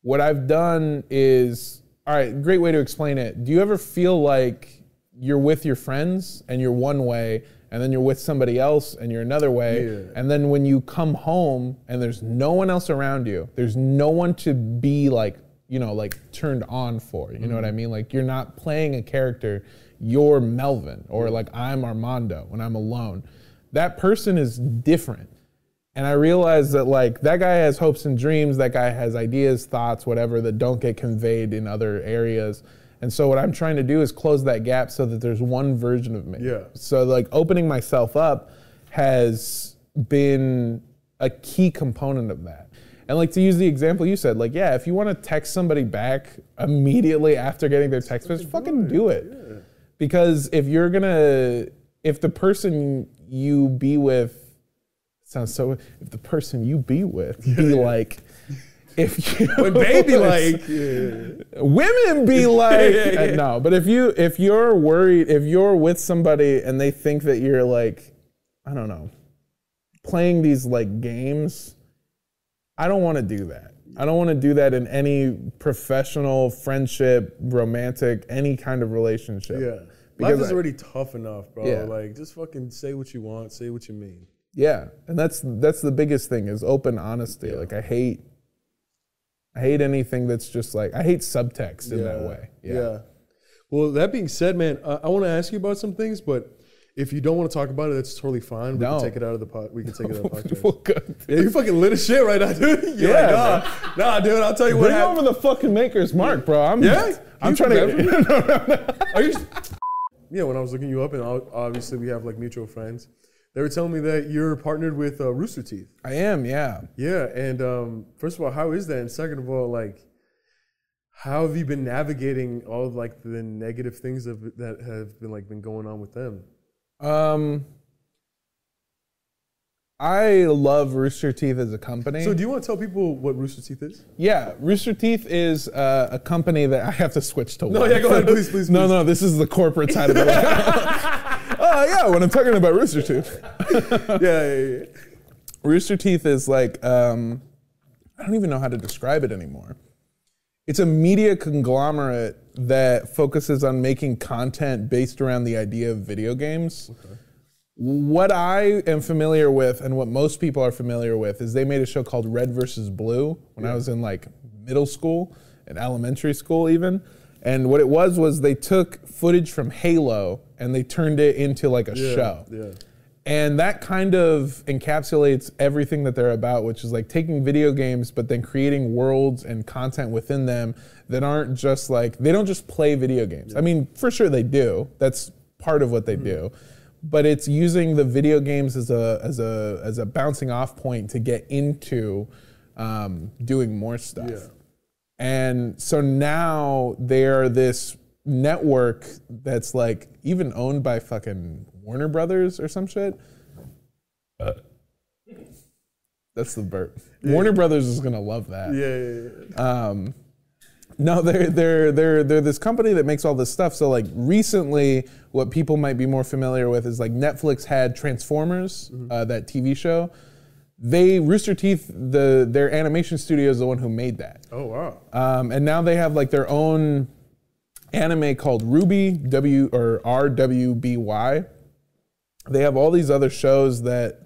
what I've done is, all right, great way to explain it. Do you ever feel like you're with your friends and you're one way and then you're with somebody else and you're another way? Yeah. And then when you come home and there's no one else around you, there's no one to be like, you know, like turned on for, you mm-hmm. know what I mean? Like you're not playing a character. You're Melvin, or like I'm Armando when I'm alone. That person is different. And I realized that like that guy has hopes and dreams, that guy has ideas, thoughts, whatever that don't get conveyed in other areas. And so what I'm trying to do is close that gap so that there's one version of me. Yeah. So like opening myself up has been a key component of that. And like to use the example you said, like, yeah, if you want to text somebody back immediately after getting their text message, fucking do it. Yeah. Because if you're gonna, if the person you be with, sounds so, if the person you be with be yeah. like, if you. But baby like. Yeah. Women be like. yeah, yeah, yeah. No, but if, you, if you're worried, if you're with somebody and they think that you're like, I don't know, playing these like games, I don't wanna do that. I don't want to do that in any professional, friendship, romantic, any kind of relationship. Yeah. Life is I, already tough enough, bro. Yeah. Like, just fucking say what you want, say what you mean. Yeah. And that's that's the biggest thing is open honesty. Yeah. Like, I hate I hate anything that's just like, I hate subtext yeah. in that way. Yeah. yeah. Well, that being said, man, I, I want to ask you about some things, but if you don't want to talk about it, that's totally fine. We no. can take it out of the pot. We can take it out of the podcast. Well, good, yeah, you fucking lit as shit right now, dude. You're yeah, like, nah, nah, dude. I'll tell you what. Bring over the fucking maker's mark, bro. I'm yeah. I'm trying to. Get, no, no, no. Are you? Yeah. When I was looking you up, and obviously we have like mutual friends, they were telling me that you're partnered with uh, Rooster Teeth. I am. Yeah. Yeah. And um, first of all, how is that? And second of all, like, how have you been navigating all of like the negative things that that have been like been going on with them? Um, I love Rooster Teeth as a company. So do you want to tell people what Rooster Teeth is? Yeah, Rooster Teeth is uh, a company that I have to switch to. No, one. yeah, go ahead, please, please, No, please. no, this is the corporate side of it. Oh, yeah, when I'm talking about Rooster Teeth. yeah, yeah, yeah. Rooster Teeth is like, um, I don't even know how to describe it anymore. It's a media conglomerate that focuses on making content based around the idea of video games. Okay. What I am familiar with and what most people are familiar with is they made a show called Red versus. Blue when yeah. I was in like middle school and elementary school even. And what it was was they took footage from Halo and they turned it into like a yeah, show. Yeah. And that kind of encapsulates everything that they're about, which is like taking video games, but then creating worlds and content within them that aren't just like, they don't just play video games. Yeah. I mean, for sure they do. That's part of what they mm-hmm. do. But it's using the video games as a, as a, as a bouncing off point to get into um, doing more stuff. Yeah. And so now they're this network that's like even owned by fucking Warner Brothers or some shit. Uh, that's the burp. Yeah. Warner Brothers is gonna love that. Yeah, yeah, yeah. Um, No, they're they're they're they're this company that makes all this stuff. So like recently, what people might be more familiar with is like Netflix had Transformers, mm-hmm. uh, that T V show. They Rooster Teeth, the their animation studio is the one who made that. Oh wow! Um, and now they have like their own anime called RWBY, W or R W B Y. They have all these other shows that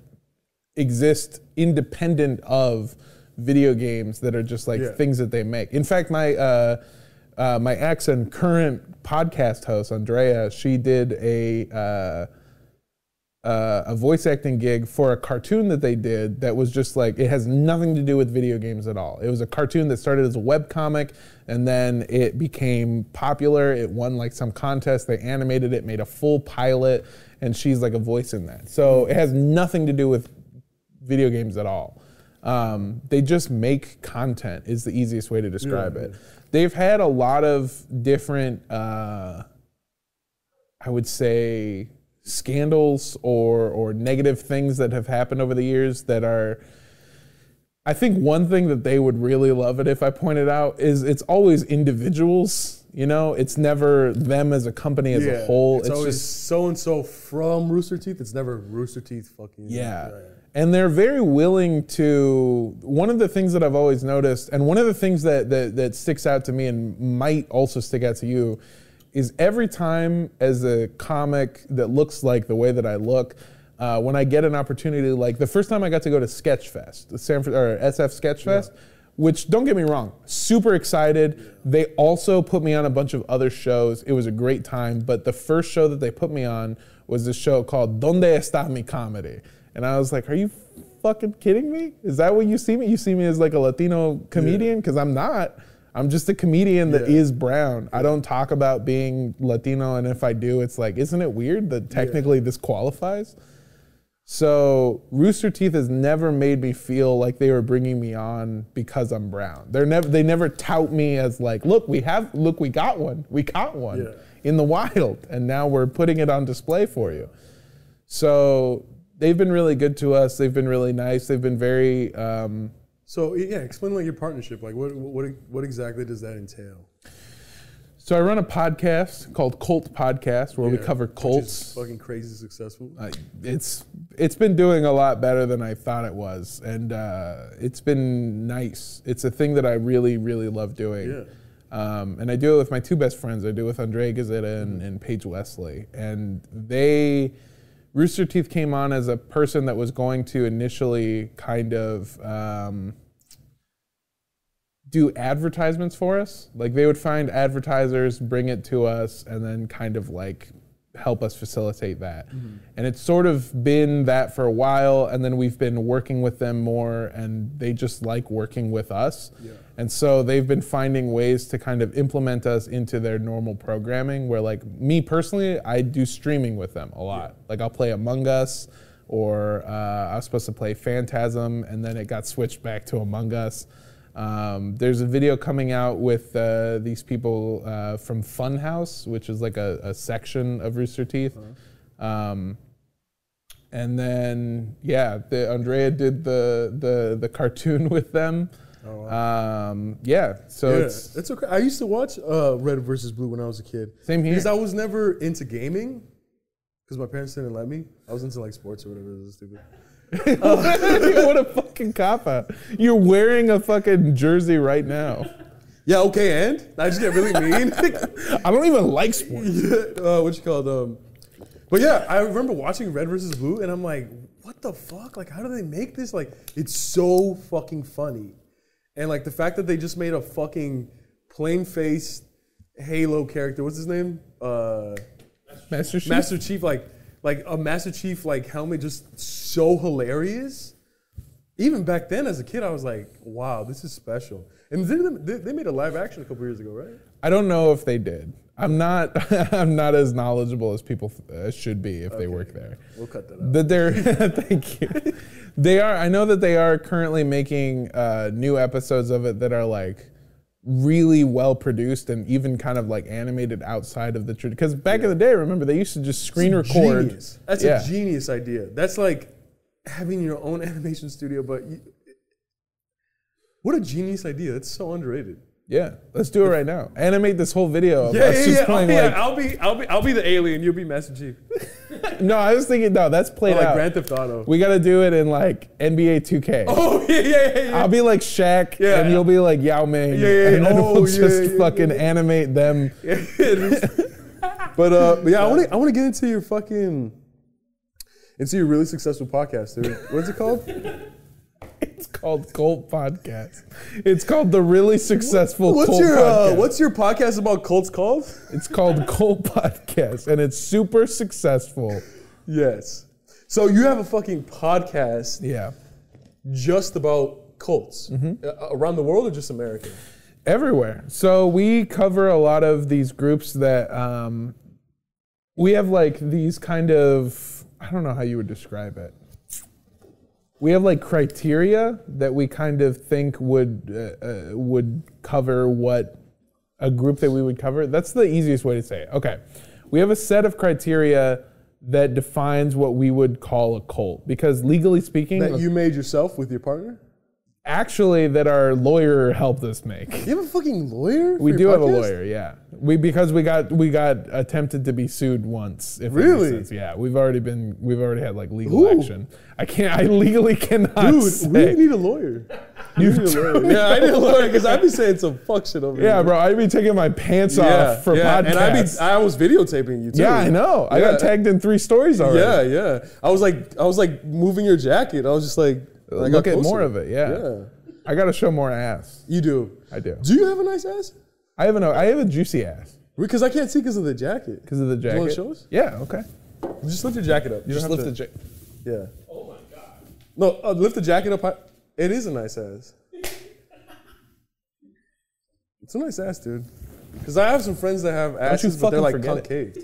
exist independent of video games that are just like yeah. things that they make. In fact, my uh, uh, my ex and current podcast host Andrea, she did a uh, uh, a voice acting gig for a cartoon that they did that was just like, it has nothing to do with video games at all. It was a cartoon that started as a webcomic and then it became popular. It won like some contest. They animated it, made a full pilot, and she's like a voice in that. So it has nothing to do with video games at all. Um, they just make content is the easiest way to describe yeah. it. They've had a lot of different, uh, I would say, scandals or, or negative things that have happened over the years that are, I think one thing that they would really love it if I pointed out is it's always individuals, you know? It's never them as a company as yeah, a whole. It's, it's always so-and-so from Rooster Teeth. It's never Rooster Teeth fucking. Yeah. Right. And they're very willing to, one of the things that I've always noticed, and one of the things that, that, that sticks out to me and might also stick out to you, is every time as a comic that looks like the way that I look, uh, when I get an opportunity, like the first time I got to go to Sketch Fest, the San, or S F Sketch Fest, yeah. which, don't get me wrong, super excited. They also put me on a bunch of other shows. It was a great time, but the first show that they put me on was this show called Donde Esta Mi Comedy. And I was like, are you fucking kidding me? Is that what you see me? You see me as like a Latino comedian? Because yeah. I'm not. I'm just a comedian that yeah. is brown. I don't talk about being Latino. And if I do, it's like, isn't it weird that technically yeah. this qualifies? So Rooster Teeth has never made me feel like they were bringing me on because I'm brown. They're never, they never tout me as like, look, we have, look, we got one. We caught one yeah. in the wild. And now we're putting it on display for you. So... they've been really good to us. They've been really nice. They've been very. Um, so yeah, explain like your partnership. Like what what what exactly does that entail? So I run a podcast called Cult Podcast where yeah, we cover cults. Which is fucking crazy successful. Uh, it's it's been doing a lot better than I thought it was, and uh, it's been nice. It's a thing that I really really love doing. Yeah. Um, and I do it with my two best friends. I do it with Andre Gazeta and, and Paige Wesley, and they. Rooster Teeth came on as a person that was going to initially kind of um, do advertisements for us. Like they would find advertisers, bring it to us, and then kind of like help us facilitate that. Mm-hmm. And it's sort of been that for a while, and then we've been working with them more, and they just like working with us. Yeah. And so they've been finding ways to kind of implement us into their normal programming, where like me personally, I do streaming with them a lot. Yeah. Like I'll play Among Us, or uh, I was supposed to play Phantasm, and then it got switched back to Among Us. Um, there's a video coming out with uh, these people uh, from Funhouse, which is like a, a section of Rooster Teeth. Uh-huh. um, and then, yeah, the, Andrea did the, the the cartoon with them. Oh, wow. um, yeah, so yeah, it's... it's okay. I used to watch uh, Red versus. Blue when I was a kid. Same here. Because I was never into gaming, because my parents didn't let me. I was into like sports or whatever, it was stupid. What a fucking cop-out. You're wearing a fucking jersey right now. Yeah, okay, and? I just get really mean. I don't even like sports. Yeah, uh, what you call um, But yeah, I remember watching Red versus. Blue, and I'm like, what the fuck? Like, how do they make this? Like, it's so fucking funny. And like, the fact that they just made a fucking plain-faced Halo character. What's his name? Uh, Master Chief? Master Chief, like... like a Master Chief like helmet, just so hilarious. Even back then as a kid, I was like, wow, this is special. And they, they made a live action a couple years ago, right? I don't know if they did. I'm not, I'm not as knowledgeable as people uh, should be if okay. they work there. We'll cut that out. But they're, thank you. They are, I know that they are currently making uh, new episodes of it that are like, really well produced and even kind of like animated outside of the tradition. Because back yeah. in the day, remember, they used to just screen record. Genius. That's yeah. a genius idea. That's like having your own animation studio, but you, what a genius idea. That's so underrated. Yeah, let's do it right now. Animate this whole video. Yeah, yeah, just yeah. Playing, oh, yeah. Like, I'll be, I'll be, I'll be the alien. You'll be Master Chief. No, I was thinking, no, that's played oh, like out. Grand Theft Auto. We got to do it in like N B A two K. Oh yeah, yeah, yeah. I'll be like Shaq, yeah, and you'll be like Yao Ming. Yeah, yeah. And then oh, we'll yeah, just yeah, fucking yeah. animate them. Yeah, but uh, but yeah, I want to, I want to get into your fucking, into your really successful podcast, dude. What's it called? It's called Cult Podcast. It's called the really successful what's Cult your, Podcast. Uh, what's your podcast about cults called? It's called Cult Podcast, and it's super successful. Yes. So you have a fucking podcast. Yeah. Just about cults. Mm-hmm. uh, around the world or just America? Everywhere. So we cover a lot of these groups that um, we have like these kind of, I don't know how you would describe it. We have like criteria that we kind of think would uh, uh, would cover what a group that we would cover. That's the easiest way to say it. Okay, we have a set of criteria that defines what we would call a cult, because legally speaking, that you made yourself with your partner. Actually, that our lawyer helped us make. You have a fucking lawyer? We do have a lawyer. Yeah, we because we got we got attempted to be sued once. If really? It makes sense. Yeah, we've already been we've already had like legal Ooh. action. I can't. I legally cannot. Dude, say. we need a lawyer. You need a lawyer. Yeah, I need a lawyer because I'd be saying some fuck shit over yeah, here. Yeah, bro, I'd be taking my pants yeah, off for yeah, podcasts. And I be I was videotaping you too. Yeah, I know. Yeah. I got tagged in three stories already. Yeah, yeah. I was like I was like moving your jacket. I was just like. Like Look at closer. more of it, yeah. yeah. I gotta show more ass. You do. I do. Do you have a nice ass? I have a I have a juicy ass. Because I can't see because of the jacket. Because of the jacket. Do you want to show us? Yeah. Okay. Just lift your jacket up. You just lift to, the jacket. Yeah. Oh my god. No, uh, lift the jacket up. High. It is a nice ass. It's a nice ass, dude. Because I have some friends that have asses, but they're like concaved.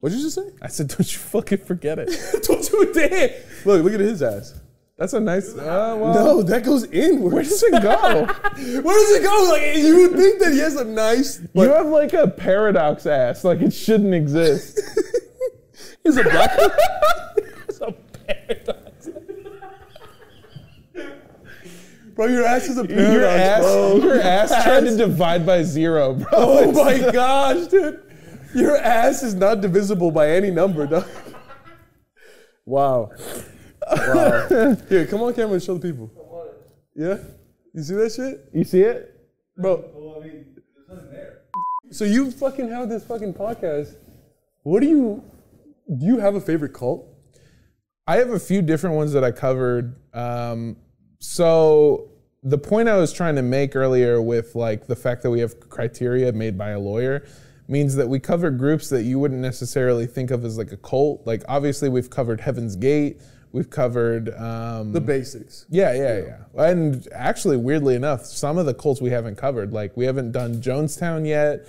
What'd you just say? I said, don't you fucking forget it. Don't you dare. Look, look at his ass. That's a nice. Uh, well, no, that goes inward. Where does it go? Where does it go? Like you would think that he has a nice. Like, you have like a paradox ass. Like it shouldn't exist. Is it black? It's a paradox. Bro, your ass is a paradox. Your ass, bro. Your ass, ass tried to divide by zero, bro. Oh it's my not. gosh, dude! Your ass is not divisible by any number, dog. Wow. Wow. Here, come on camera and show the people. I want it. Yeah? You see that shit? You see it? Bro. Well, I mean, there's nothing there. So you fucking have this fucking podcast. What do you... Do you have a favorite cult? I have a few different ones that I covered. Um, so the point I was trying to make earlier with like the fact that we have criteria made by a lawyer means that we cover groups that you wouldn't necessarily think of as like a cult. Like obviously we've covered Heaven's Gate. We've covered... Um, the basics. Yeah, yeah, yeah, yeah. And actually, weirdly enough, some of the cults we haven't covered. Like, we haven't done Jonestown yet.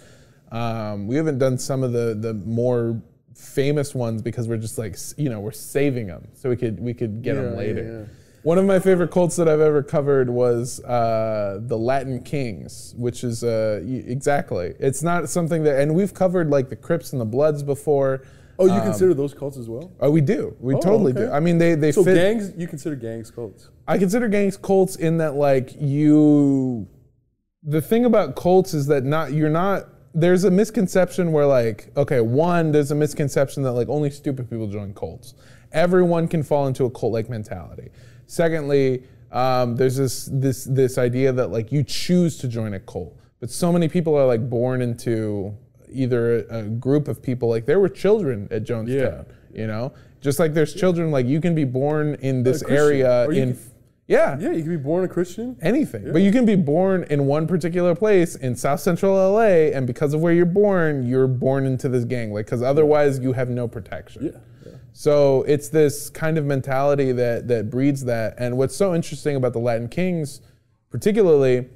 Um, we haven't done some of the, the more famous ones because we're just like, you know, we're saving them. So we could, we could get yeah, them later. Yeah, yeah. One of my favorite cults that I've ever covered was uh, the Latin Kings, which is... Uh, exactly. It's not something that... And we've covered, like, the Crips and the Bloods before... Oh, you um, consider those cults as well? Oh, we do. We oh, totally okay. do. I mean, they, they so fit. So gangs, you consider gangs cults? I consider gangs cults in that, like, you... The thing about cults is that not you're not... There's a misconception where, like, okay, one, there's a misconception that, like, only stupid people join cults. Everyone can fall into a cult-like mentality. Secondly, um, there's this, this, this idea that, like, you choose to join a cult. But so many people are, like, born into... either a, a group of people, like there were children at Jonestown, yeah. you know? Just like there's children, like you can be born in this area in, can, yeah. Yeah, you can be born a Christian. Anything, yeah. But you can be born in one particular place in South Central L A, and because of where you're born, you're born into this gang, like, because otherwise you have no protection. Yeah. Yeah. So it's this kind of mentality that, that breeds that, and what's so interesting about the Latin Kings, particularly,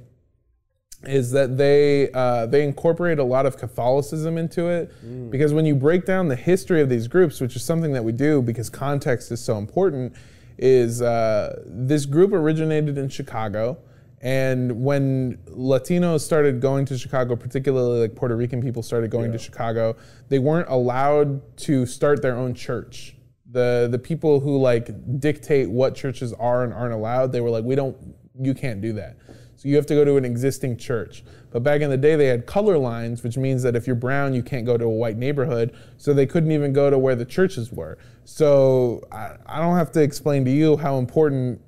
is that they uh, they incorporate a lot of Catholicism into it mm. because when you break down the history of these groups, which is something that we do because context is so important, is uh, this group originated in Chicago, and when Latinos started going to Chicago, particularly like Puerto Rican people started going yeah. to Chicago, they weren't allowed to start their own church. The the people who like dictate what churches are and aren't allowed, they were like, we don't, you can't do that. So you have to go to an existing church. But back in the day, they had color lines, which means that if you're brown, you can't go to a white neighborhood. So they couldn't even go to where the churches were. So I, I don't have to explain to you how important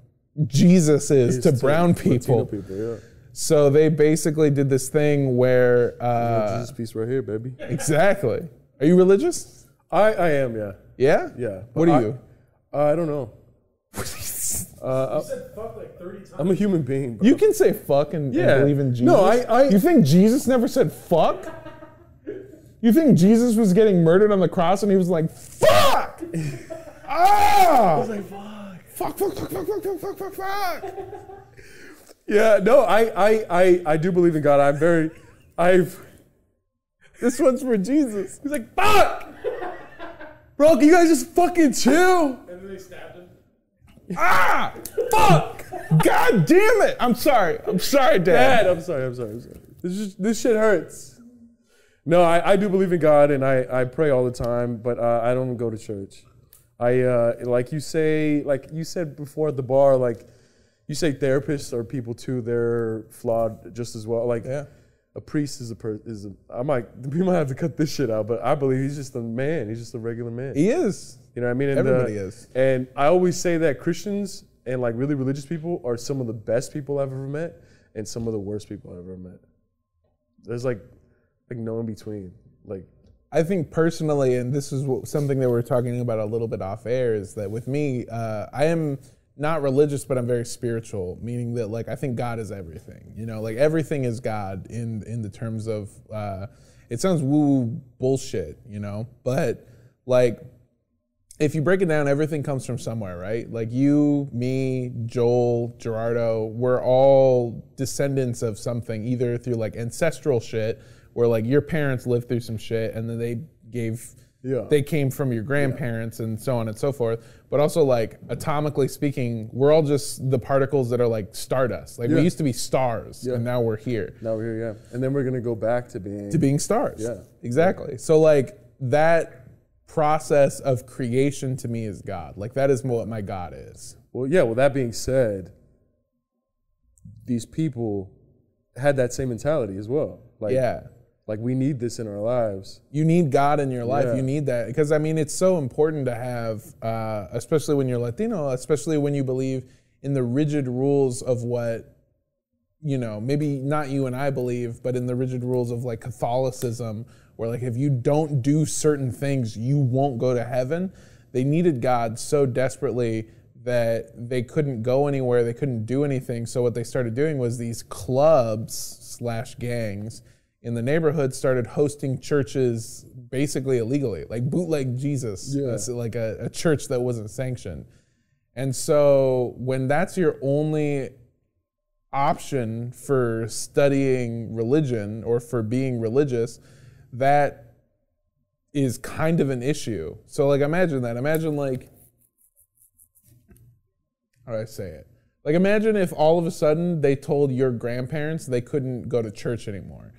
Jesus is He's to brown to people. Latino people, yeah. So they basically did this thing where... Uh, Jesus piece right here, baby. Exactly. Are you religious? I, I am, yeah. Yeah? Yeah. What are I, you? Uh, I don't know. uh, you said fuck like thirty times. I'm a human being. Bro. You can say fuck and, yeah. and believe in Jesus. No, I, I... You think Jesus never said fuck? You think Jesus was getting murdered on the cross and he was like, fuck! Ah! I was like, fuck. Fuck, fuck, fuck, fuck, fuck, fuck, fuck, fuck, fuck. Yeah, no, I, I, I, I do believe in God. I'm very, I've, this one's for Jesus. He's like, fuck! Bro, can you guys just fucking chill? And then they stabbed him. Ah! Fuck! God damn it! I'm sorry. I'm sorry, Dad. Dad, I'm sorry, I'm sorry, I'm sorry. This, just, this shit hurts. No, I, I do believe in God, and I, I pray all the time, but uh, I don't go to church. I, uh, like you say, like you said before at the bar, like, you say therapists are people too. They're flawed just as well. Like yeah. a priest is a person. I might we might have to cut this shit out, but I believe he's just a man. He's just a regular man. He is. You know what I mean? And Everybody the, is. And I always say that Christians and like really religious people are some of the best people I've ever met, and some of the worst people I've ever met. There's like like no in between. Like I think personally, and this is what, something that we're talking about a little bit off air, is that with me, uh, I am. Not religious, but I'm very spiritual, meaning that like I think God is everything. You know, like everything is God in in the terms of uh, it sounds woo-woo bullshit, you know, but like if you break it down, everything comes from somewhere, right? Like you, me, Joel, Gerardo, we're all descendants of something, either through like ancestral shit, where like your parents lived through some shit and then they gave. Yeah. They came from your grandparents yeah. and so on and so forth. But also, like, atomically speaking, we're all just the particles that are like stardust. Like, yeah. we used to be stars, yeah. and now we're here. Now we're here, yeah. And then we're going to go back to being... To being stars. Yeah. Exactly. Yeah. So, like, that process of creation to me is God. Like, that is what my God is. Well, yeah. Well, that being said, these people had that same mentality as well. Like, yeah. Like, we need this in our lives. You need God in your life. Yeah. You need that. Because, I mean, it's so important to have, uh, especially when you're Latino, especially when you believe in the rigid rules of what, you know, maybe not you and I believe, but in the rigid rules of, like, Catholicism, where, like, if you don't do certain things, you won't go to heaven. They needed God so desperately that they couldn't go anywhere. They couldn't do anything. So what they started doing was these clubs slash gangs in the neighborhood started hosting churches basically illegally, like bootleg Jesus, yeah. That's like a, a church that wasn't sanctioned. And so when that's your only option for studying religion or for being religious, that is kind of an issue. So like imagine that, imagine like, how do I say it? Like imagine if all of a sudden they told your grandparents they couldn't go to church anymore.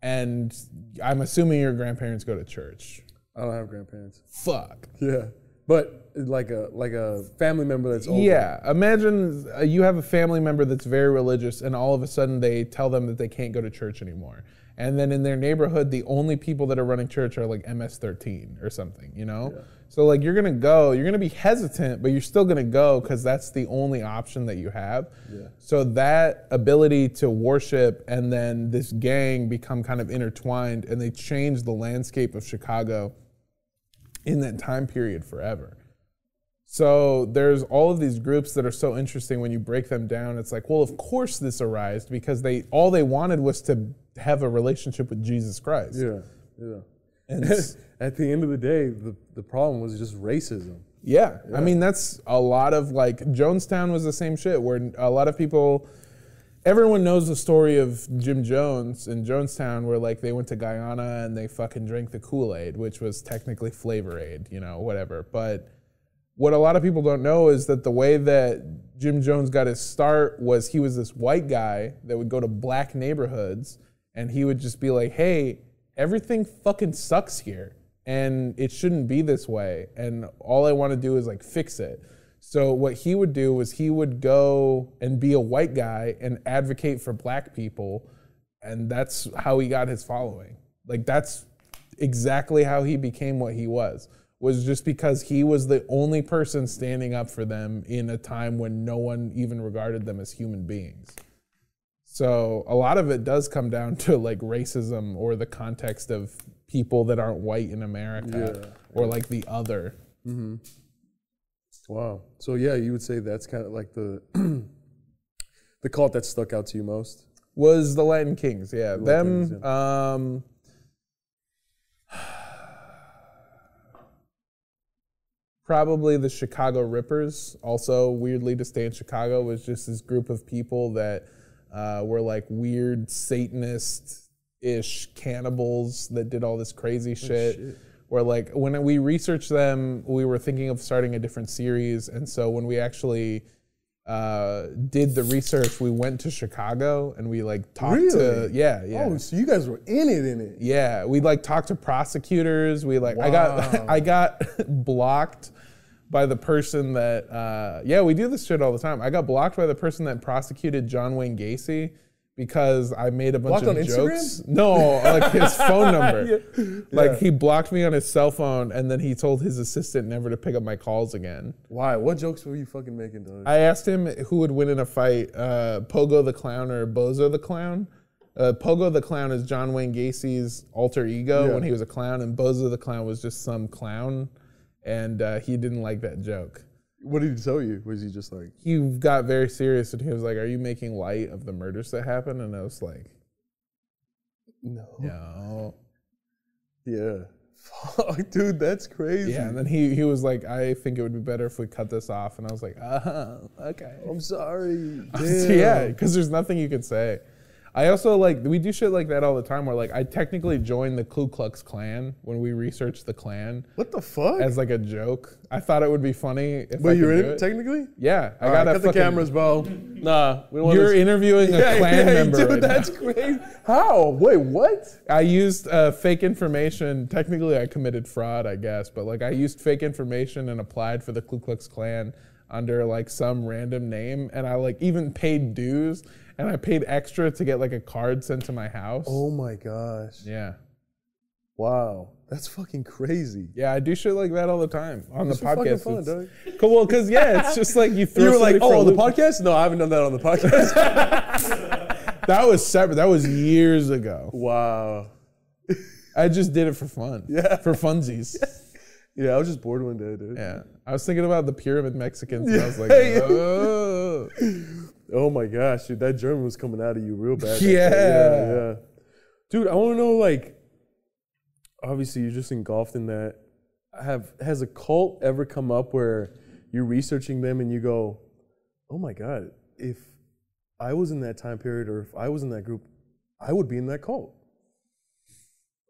And I'm assuming your grandparents go to church. I don't have grandparents. Fuck. Yeah, but like a like a family member that's older. Yeah, imagine you have a family member that's very religious, and all of a sudden they tell them that they can't go to church anymore. And then in their neighborhood, the only people that are running church are like M S thirteen or something, you know? Yeah. So like you're gonna go, you're gonna be hesitant, but you're still gonna go because that's the only option that you have. Yeah. So that ability to worship and then this gang become kind of intertwined, and they changed the landscape of Chicago in that time period forever. So there's all of these groups that are so interesting when you break them down. It's like, well, of course this arose because they all they wanted was to have a relationship with Jesus Christ. Yeah, yeah. And at the end of the day, the, the problem was just racism. Yeah. yeah. I mean, that's a lot of like, Jonestown was the same shit where a lot of people, everyone knows the story of Jim Jones in Jonestown where like they went to Guyana and they fucking drank the Kool-Aid, which was technically Flavor Aid, you know, whatever. But what a lot of people don't know is that the way that Jim Jones got his start was he was this white guy that would go to black neighborhoods and he would just be like, hey, everything fucking sucks here and it shouldn't be this way. And all I want to do is like fix it. So what he would do was he would go and be a white guy and advocate for black people, and that's how he got his following. Like, that's exactly how he became what he was, was just because he was the only person standing up for them in a time when no one even regarded them as human beings. So a lot of it does come down to like racism or the context of people that aren't white in America, yeah, or like the other. Mm-hmm. Wow. So yeah, you would say that's kind of like the the cult that stuck out to you most? Was the Latin Kings, yeah. The Them, Kings, yeah. Um, probably the Chicago Rippers, also weirdly to stay in Chicago, was just this group of people that uh, were like weird Satanist-ish cannibals that did all this crazy shit. Oh, shit. Where like when we researched them, we were thinking of starting a different series, and so when we actually uh, did the research, we went to Chicago and we like talked really? to yeah yeah. Oh, so you guys were in it in it. Yeah, we like talked to prosecutors. We like wow. I got I got blocked by the person that uh, yeah we do this shit all the time. I got blocked by the person that prosecuted John Wayne Gacy, because I made a bunch blocked of on jokes. Instagram? No, like his phone number. Yeah. Like yeah. he blocked me on his cell phone, and then he told his assistant never to pick up my calls again. Why? What jokes were you fucking making, though? I asked him who would win in a fight, uh, Pogo the Clown or Bozo the Clown. Uh, Pogo the Clown is John Wayne Gacy's alter ego yeah. when he was a clown, and Bozo the Clown was just some clown, and uh, he didn't like that joke. What did he tell you? Was he just like... He got very serious and he was like, are you making light of the murders that happened? And I was like... No. No. Yeah. Fuck, dude, that's crazy. Yeah, and then he, he was like, I think it would be better if we cut this off. And I was like, uh-huh, okay. I'm sorry. Yeah, because there's nothing you could say. I also like... We do shit like that all the time where like I technically joined the Ku Klux Klan when we researched the Klan. What the fuck? As like a joke. I thought it would be funny if But I you're in it, it technically? Yeah. I all got right, cut fucking, the cameras, bro. Nah. We don't you're interviewing a yeah, Klan yeah, member dude, right that's now. Crazy. How? Wait, what? I used uh, fake information. Technically, I committed fraud, I guess. But like I used fake information and applied for the Ku Klux Klan under like some random name. And I like even paid dues. And I paid extra to get like a card sent to my house. Oh my gosh. Yeah. Wow. That's fucking crazy. Yeah, I do shit like that all the time on this the podcast. Fucking fun, dog. Cool, well, because yeah, it's just like you threw You were like, oh, on the podcast? No, I haven't done that on the podcast. That was separate. That was years ago. Wow. I just did it for fun. Yeah. For funsies. Yeah, I was just bored one day, dude. Yeah. I was thinking about the Pyramid Mexicans, and I was like, oh. Oh my gosh, dude, that German was coming out of you real bad. Yeah. yeah, yeah. Dude, I want to know, like, obviously you're just engulfed in that. Have Has a cult ever come up where you're researching them and you go, oh my God, if I was in that time period or if I was in that group, I would be in that cult?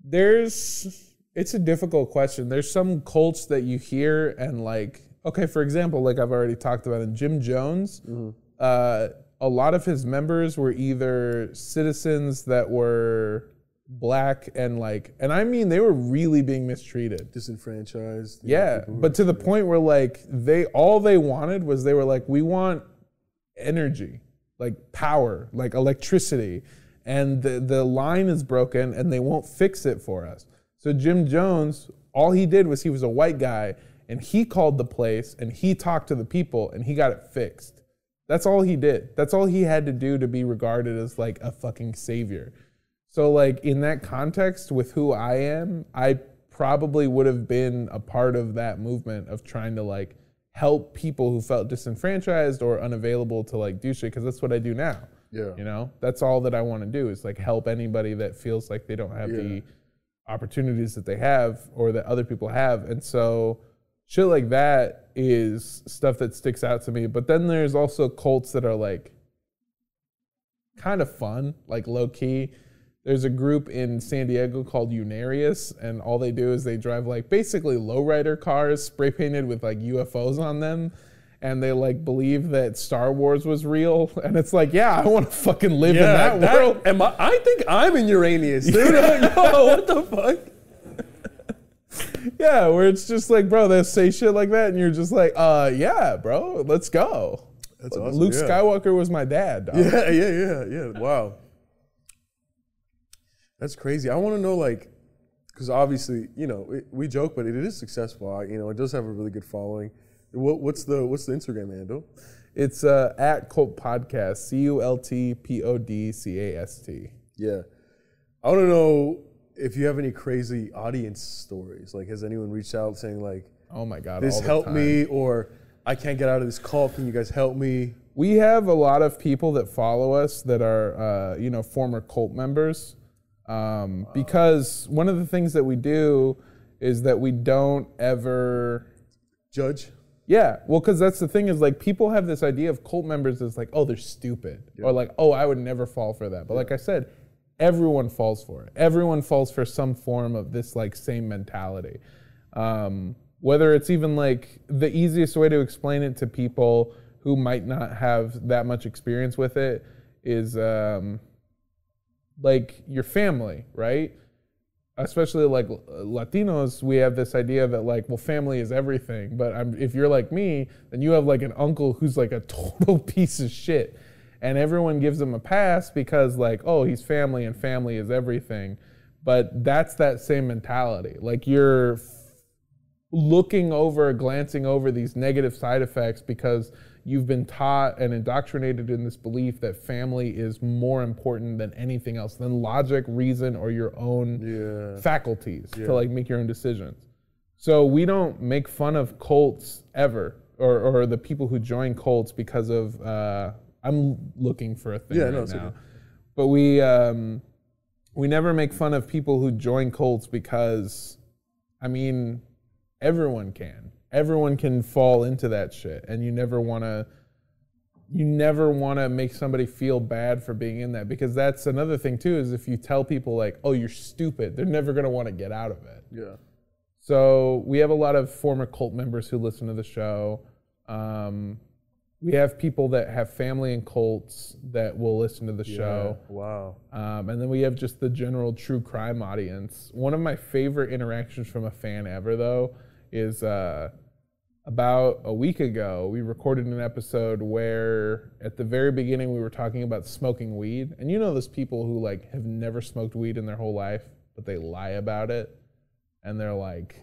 There's, it's a difficult question. There's some cults that you hear and like, okay, for example, like I've already talked about in Jim John's, mm-hmm. Uh, a lot of his members were either citizens that were black and like, and I mean, they were really being mistreated. Disenfranchised. Yeah, but to the point where like, they, all they wanted was they were like, we want energy, like power, like electricity. And the, the line is broken and they won't fix it for us. So Jim Jones, all he did was he was a white guy and he called the place and he talked to the people and he got it fixed. That's all he did. That's all he had to do to be regarded as like a fucking savior. So like in that context with who I am, I probably would have been a part of that movement of trying to like help people who felt disenfranchised or unavailable to like do shit, because that's what I do now. Yeah. You know, that's all that I want to do is like help anybody that feels like they don't have yeah. the opportunities that they have or that other people have. And so shit like that is stuff that sticks out to me. But then there's also cults that are like kind of fun, like low key. There's a group in San Diego called Unarius, and all they do is they drive like basically lowrider cars spray painted with like U F Os on them. And they like believe that Star Wars was real, and it's like, yeah, I want to fucking live yeah, in that, that world. Am I, I think I'm in Uranus, dude. Yeah. Yo, what the fuck? Yeah, where it's just like, bro, they say shit like that, and you're just like, uh, yeah, bro, let's go. That's awesome. Luke yeah. Skywalker was my dad, dog. Yeah, yeah, yeah, yeah. Wow. That's crazy. I want to know, like, because obviously, you know, it, we joke, but it, it is successful. I, you know, it does have a really good following. What, what's the what's the Instagram handle? It's uh, at Cult Podcast, C U L T P O D C A S T. Yeah. I want to know if you have any crazy audience stories. Like, has anyone reached out saying, like, oh my God, this helped me, or I can't get out of this cult, can you guys help me? We have a lot of people that follow us that are, uh, you know, former cult members. Um, wow. Because one of the things that we do is that we don't ever judge. Yeah, well, because that's the thing is, like, people have this idea of cult members as like, oh, they're stupid, yeah. or like, oh, I would never fall for that. But yeah. like I said, everyone falls for it. Everyone falls for some form of this like same mentality. Um, whether it's even like the easiest way to explain it to people who might not have that much experience with it is um, like your family, right? Especially like Latinos, we have this idea that like, well, family is everything. But I'm, if you're like me, then you have like an uncle who's like a total piece of shit. And everyone gives him a pass because like, oh, he's family and family is everything. But that's that same mentality. Like you're f looking over, glancing over these negative side effects because you've been taught and indoctrinated in this belief that family is more important than anything else, than logic, reason, or your own yeah. faculties yeah. to like make your own decisions. So we don't make fun of cults ever, or, or the people who join cults because of, uh, I'm looking for a thing yeah, right no, now. Okay. But we, um, we never make fun of people who join cults because, I mean, everyone can. Everyone can fall into that shit, and you never want to you never want to make somebody feel bad for being in that, because that's another thing too, is if you tell people like, oh, you're stupid, they're never going to want to get out of it. Yeah. So we have a lot of former cult members who listen to the show. Um, we have people that have family in cults that will listen to the yeah. show. Wow. Um, and then we have just the general true crime audience. One of my favorite interactions from a fan ever, though, is uh, about a week ago, we recorded an episode where at the very beginning we were talking about smoking weed. And you know those people who like have never smoked weed in their whole life, but they lie about it. And they're like,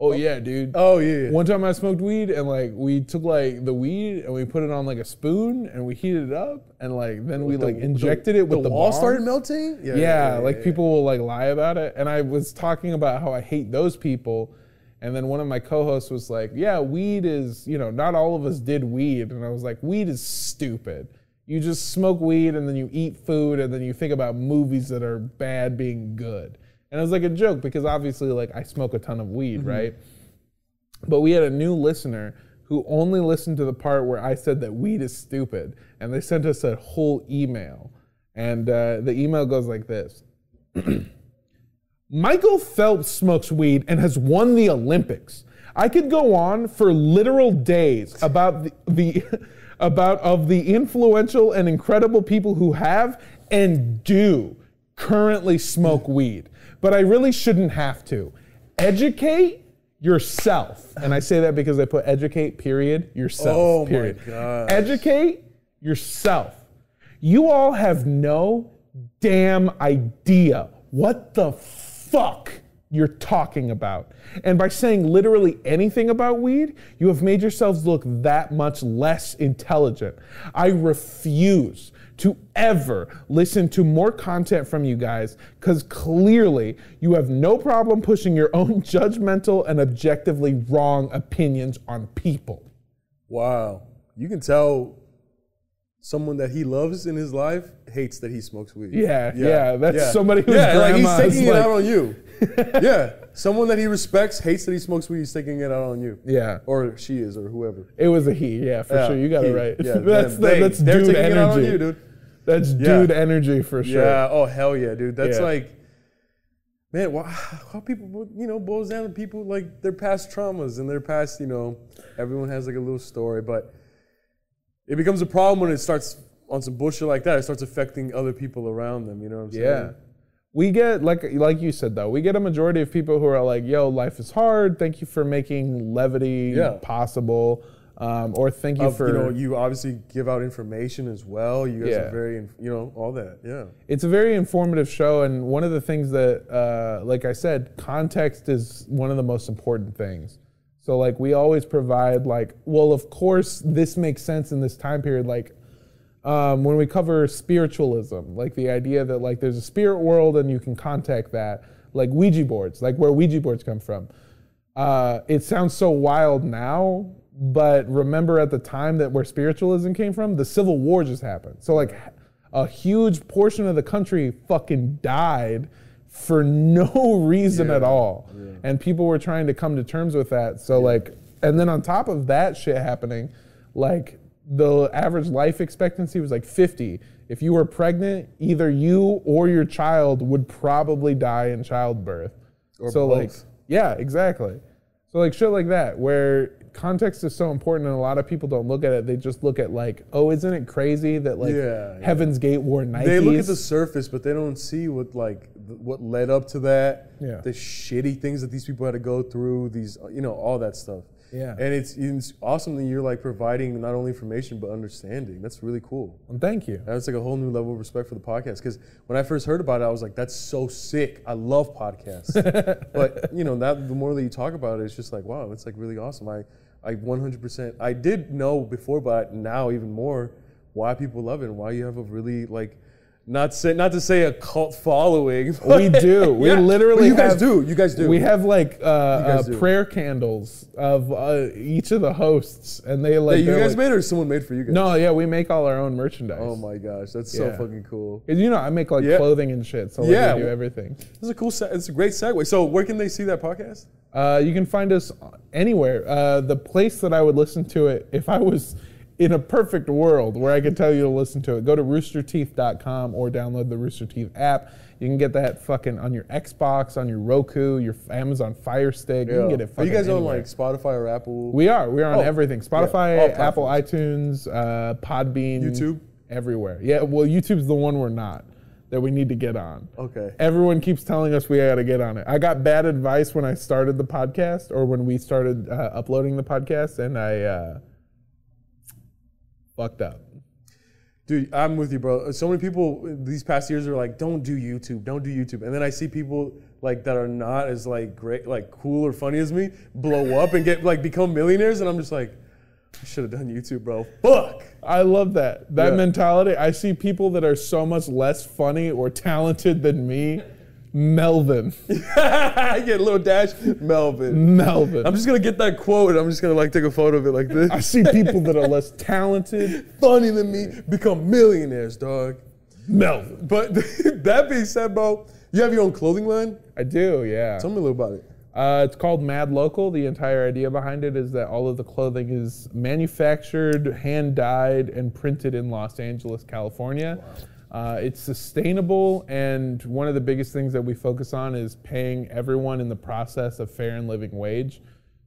oh, oh yeah, dude. Oh yeah. One time I smoked weed, and like we took like the weed and we put it on like a spoon and we heated it up. And like then we the, like injected the, it with the, the wall bombs. Started melting? Yeah, yeah, yeah, yeah like yeah, people yeah. will like lie about it. And I was talking about how I hate those people. And then one of my co-hosts was like, yeah, weed is, you know, not all of us did weed. And I was like, weed is stupid. You just smoke weed and then you eat food and then you think about movies that are bad being good. And it was like a joke because obviously, like, I smoke a ton of weed, mm-hmm. right? But we had a new listener who only listened to the part where I said that weed is stupid. And they sent us a whole email. And uh, the email goes like this. Michael Phelps smokes weed and has won the Olympics. I could go on for literal days about the, the about of the influential and incredible people who have and do currently smoke weed, but I really shouldn't have to. Educate yourself, and I say that because I put educate period yourself. Oh period. My gosh. Educate yourself. You all have no damn idea what the fuck you're talking about. And by saying literally anything about weed, you have made yourselves look that much less intelligent. I refuse to ever listen to more content from you guys, because clearly you have no problem pushing your own judgmental and objectively wrong opinions on people. Wow. You can tell someone that he loves in his life hates that he smokes weed. Yeah, yeah, yeah that's yeah. somebody who's yeah, like he's taking like, it out on you. yeah, someone that he respects hates that he smokes weed. He's taking it out on you. Yeah, or she is, or whoever. It was a he. Yeah, for yeah, sure. You got he, it right. Yeah, that's they, that's they're dude taking energy. It out on you, dude. That's yeah. dude energy for sure. Yeah. Oh hell yeah, dude. That's yeah. like, man, why, how people you know boils down to people like their past traumas and their past. You know, everyone has like a little story, but it becomes a problem when it starts on some bullshit like that. It starts affecting other people around them. You know what I'm saying? Yeah. we get, like like you said though, we get a majority of people who are like, yo, life is hard. Thank you for making levity yeah. possible. Um, or thank you of, for... You know, you obviously give out information as well. You guys yeah. are very, you know, all that, yeah. It's a very informative show, and one of the things that, uh, like I said, context is one of the most important things. So, like, we always provide, like, well, of course, this makes sense in this time period. Like, um, when we cover spiritualism, like, the idea that, like, there's a spirit world and you can contact that. Like, Ouija boards, like, where Ouija boards come from. Uh, it sounds so wild now, but remember at the time that where spiritualism came from, the Civil War just happened. So like a huge portion of the country fucking died for no reason yeah. at all. Yeah. And people were trying to come to terms with that. So yeah. like, and then on top of that shit happening, like the average life expectancy was like fifty. If you were pregnant, either you or your child would probably die in childbirth. Or so both. Like, yeah, exactly. So like shit like that where context is so important, and a lot of people don't look at it. They just look at like, oh, isn't it crazy that like yeah, yeah. Heaven's Gate wore Nikes? They look at the surface, but they don't see what like what led up to that. Yeah, the shitty things that these people had to go through. These, you know, all that stuff. Yeah, and it's, it's awesome that you're like providing not only information but understanding. That's really cool. And thank you. That's like a whole new level of respect for the podcast. Because when I first heard about it, I was like, that's so sick. I love podcasts. But you know, that the more that you talk about it, it's just like, wow, it's like really awesome. I I one hundred percent, I did know before, but now even more, why people love it and why you have a really, like, not say, not to say a cult following. We do. We yeah. literally well, you have. You guys do. You guys do. We have, like, uh, uh, prayer candles of uh, each of the hosts, and they, like... That you guys like, made or someone made for you guys? No, yeah, we make all our own merchandise. Oh, my gosh. That's yeah. so fucking cool. You know, I make, like, yeah. clothing and shit, so, like, yeah. we do everything. It's a cool, it's a great segue. So, where can they see that podcast? Uh, you can find us anywhere. Uh, the place that I would listen to it, if I was in a perfect world where I could tell you to listen to it, go to rooster teeth dot com or download the Rooster Teeth app. You can get that fucking on your Xbox, on your Roku, your Amazon Fire Stick. Yeah. You can get it fucking Are you guys anywhere. On like Spotify or Apple? We are. We are on oh, everything. Spotify, yeah, Apple, iTunes, uh, Podbean. YouTube? Everywhere. Yeah, well, YouTube's the one we're not. That we need to get on. Okay. Everyone keeps telling us we gotta get on it. I got bad advice when I started the podcast, or when we started uh, uploading the podcast, and I uh, fucked up. Dude, I'm with you, bro. So many people these past years are like, don't do YouTube, don't do YouTube. And then I see people like that are not as like great, like cool or funny as me, blow up and get like become millionaires, and I'm just like, I should have done YouTube, bro. Fuck! I love that. That yeah. mentality. I see people that are so much less funny or talented than me. Melvin. I get a little dash. Melvin. Melvin. I'm just going to get that quote and I'm just going to like take a photo of it like this. I see people that are less talented, funny than me, become millionaires, dog. Melvin. But that being said, bro, you have your own clothing line? I do, yeah. Tell me a little about it. Uh, it's called Mad Local. The entire idea behind it is that all of the clothing is manufactured, hand-dyed, and printed in Los Angeles, California. Wow. Uh, it's sustainable, and one of the biggest things that we focus on is paying everyone in the process a fair and living wage.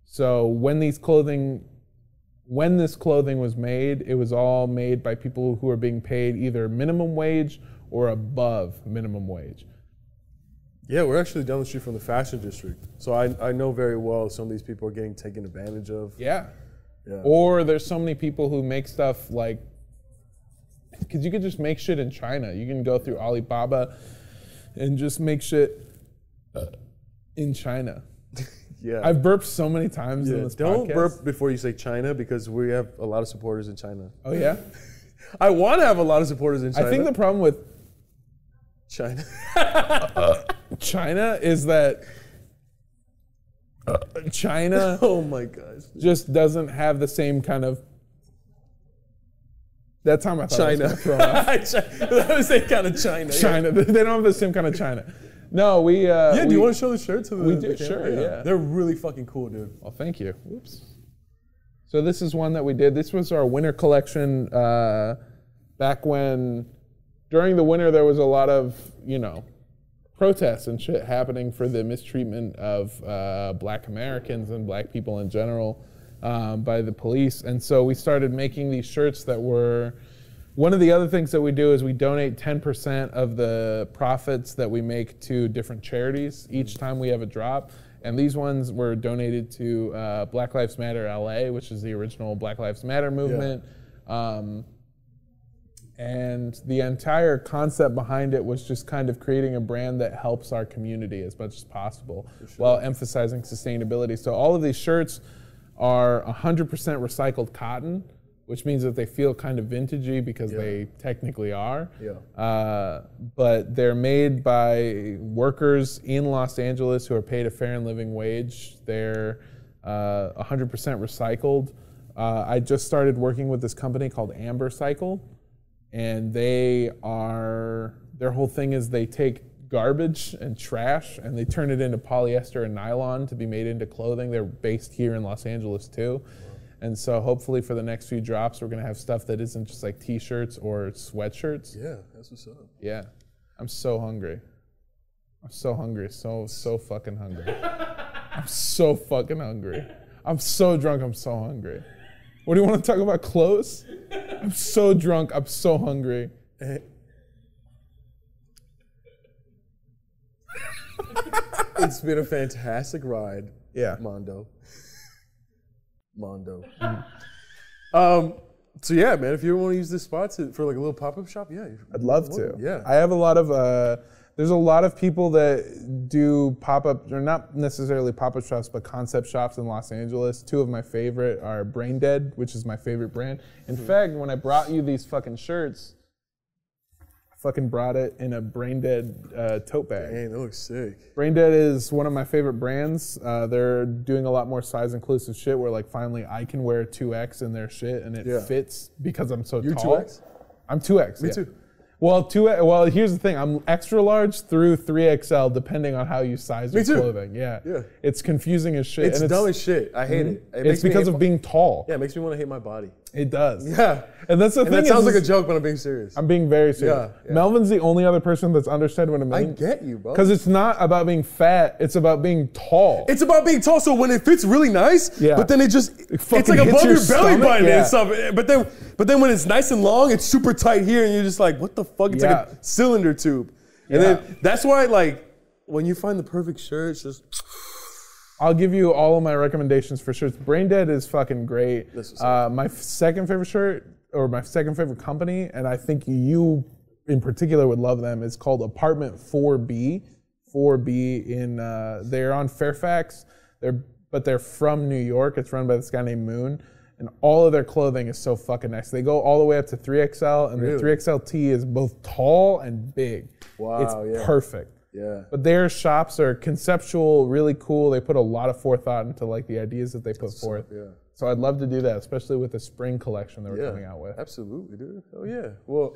So when these clothing, when this clothing was made, it was all made by people who are being paid either minimum wage or above minimum wage. Yeah, we're actually down the street from the fashion district. So I, I know very well some of these people are getting taken advantage of. Yeah. yeah. Or there's so many people who make stuff like, because you could just make shit in China. You can go through Alibaba and just make shit in China. yeah. I've burped so many times yeah. in this Don't podcast. Don't burp before you say China, because we have a lot of supporters in China. Oh, yeah? I want to have a lot of supporters in China. I think the problem with China. uh, China is that uh, China oh my gosh. Just doesn't have the same kind of that's how I thought China. I was going to throw off. Same kind of China. China. Yeah. They don't have the same kind of China. No, we uh Yeah, do we, you want to show the shirt to the We do the sure, yeah. yeah. They're really fucking cool, dude. Well, thank you. Whoops. So this is one that we did. This was our winter collection uh back when during the winter there was a lot of, you know, protests and shit happening for the mistreatment of uh, black Americans and black people in general um, by the police. And so we started making these shirts that were One of the other things that we do is we donate ten percent of the profits that we make to different charities each time we have a drop. And these ones were donated to uh, Black Lives Matter L A, which is the original Black Lives Matter movement. Yeah. Um, and the entire concept behind it was just kind of creating a brand that helps our community as much as possible, sure, while emphasizing sustainability. So all of these shirts are one hundred percent recycled cotton, which means that they feel kind of vintagey because yeah. they technically are. Yeah. Uh, but they're made by workers in Los Angeles who are paid a fair and living wage. They're uh, one hundred percent recycled. Uh, I just started working with this company called Amber Cycle, and they are, their whole thing is they take garbage and trash and they turn it into polyester and nylon to be made into clothing. They're based here in Los Angeles too. And so hopefully for the next few drops, we're going to have stuff that isn't just like T-shirts or sweatshirts. Yeah, that's what's up. Yeah. I'm so hungry. I'm so hungry. So, so fucking hungry. I'm so fucking hungry. I'm so drunk. I'm so hungry. What do you want to talk about? Clothes? I'm so drunk. I'm so hungry. It's been a fantastic ride. Yeah. Mondo. Mondo. um, so yeah, man, if you want to use this spot to, for like a little pop-up shop, yeah. I'd love to. Yeah. I have a lot of, uh, there's a lot of people that do pop-up, or not necessarily pop-up shops, but concept shops in Los Angeles. Two of my favorite are Braindead, which is my favorite brand. In mm-hmm. fact, when I brought you these fucking shirts, fucking brought it in a Braindead uh, tote bag. Dang, that looks sick. Braindead is one of my favorite brands. Uh, they're doing a lot more size-inclusive shit where, like, finally I can wear two X in their shit, and it yeah. fits because I'm so You're tall. You're two X? I'm two X, Me yeah. too. Well, two, well, here's the thing. I'm extra large through three X L, depending on how you size Me your too. clothing. Yeah. yeah. It's confusing as shit. It's, and it's dumb as shit. I hate mm-hmm. it. it. It's makes because of being tall. Yeah, it makes me want to hate my body. It does. Yeah. And that's the and thing. That sounds like a joke, but I'm being serious. I'm being very serious. Yeah, yeah. Melvin's the only other person that's understood what I mean. I get you, bro. Because it's not about being fat. It's about being tall. It's about being tall. So when it fits really nice, yeah. but then it just, it it's like above your, your belly button yeah. and stuff. But then, but then when it's nice and long, it's super tight here, and you're just like, what the fuck? It's yeah. like a cylinder tube. And yeah. then that's why, like, when you find the perfect shirt, it's just... I'll give you all of my recommendations for shirts. Braindead is fucking great. Uh, my second favorite shirt, or my second favorite company, and I think you in particular would love them, is called Apartment four B. four B in, uh, they're on Fairfax, they're, but they're from New York. It's run by this guy named Moon. And all of their clothing is so fucking nice. They go all the way up to three X L, and really? their three X L T is both tall and big. Wow, it's yeah. perfect. Yeah. But their shops are conceptual, really cool. They put a lot of forethought into like the ideas that they put so, forth. Yeah. So I'd love to do that, especially with the spring collection that we're yeah, coming out with. Absolutely, dude. Oh yeah. Well,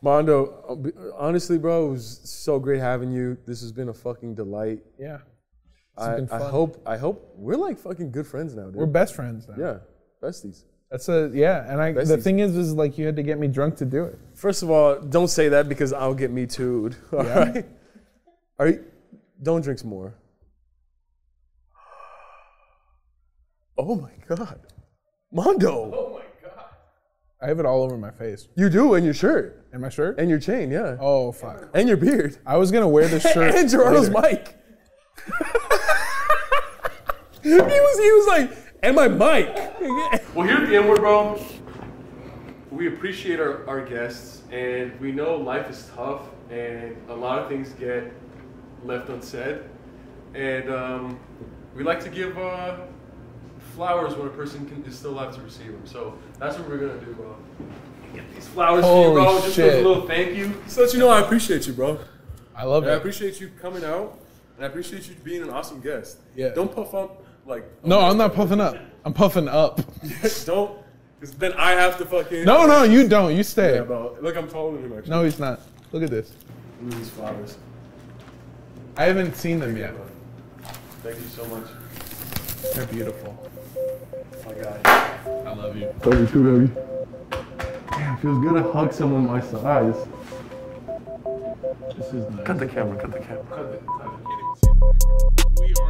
Mondo, honestly, bro, it was so great having you. This has been a fucking delight. Yeah. It's I, been fun. I hope I hope we're like fucking good friends now, dude. We're best friends now. Yeah. Besties. That's a, yeah, and I, the thing is, is like you had to get me drunk to do it. First of all, don't say that because I'll get me too'd, all yeah. right? Are you, don't drink some more. Oh my God. Mondo. Oh my God. I have it all over my face. You do, and your shirt. And my shirt? And your chain, yeah. Oh, fuck. And your beard. I was going to wear this shirt. And Gerardo's mic. he, was, he was like, and my mic. Well, here at the M Word, bro, we appreciate our, our guests, and we know life is tough, and a lot of things get left unsaid, and um, we like to give uh, flowers when a person can, is still alive to receive them. So that's what we're gonna do, bro. Get these flowers Holy for you, bro. Just shit. a little thank you, just to let you know I appreciate you, bro. I love and it. I appreciate you coming out, and I appreciate you being an awesome guest. Yeah. Don't puff up, like. No, I'm not puffing up. I'm puffing up. Don't, because then I have to fucking. No, no, you don't. You stay. Yeah, bro. Look, I'm taller than him. Actually. No, he's not. Look at this. Look at these flowers. I haven't seen them yet. Thank you so much. They're beautiful. Oh my God. I love you. Love you too, baby. Damn, feels good to hug someone my size. This is nice. Cut the camera, cut the camera. Cut the camera.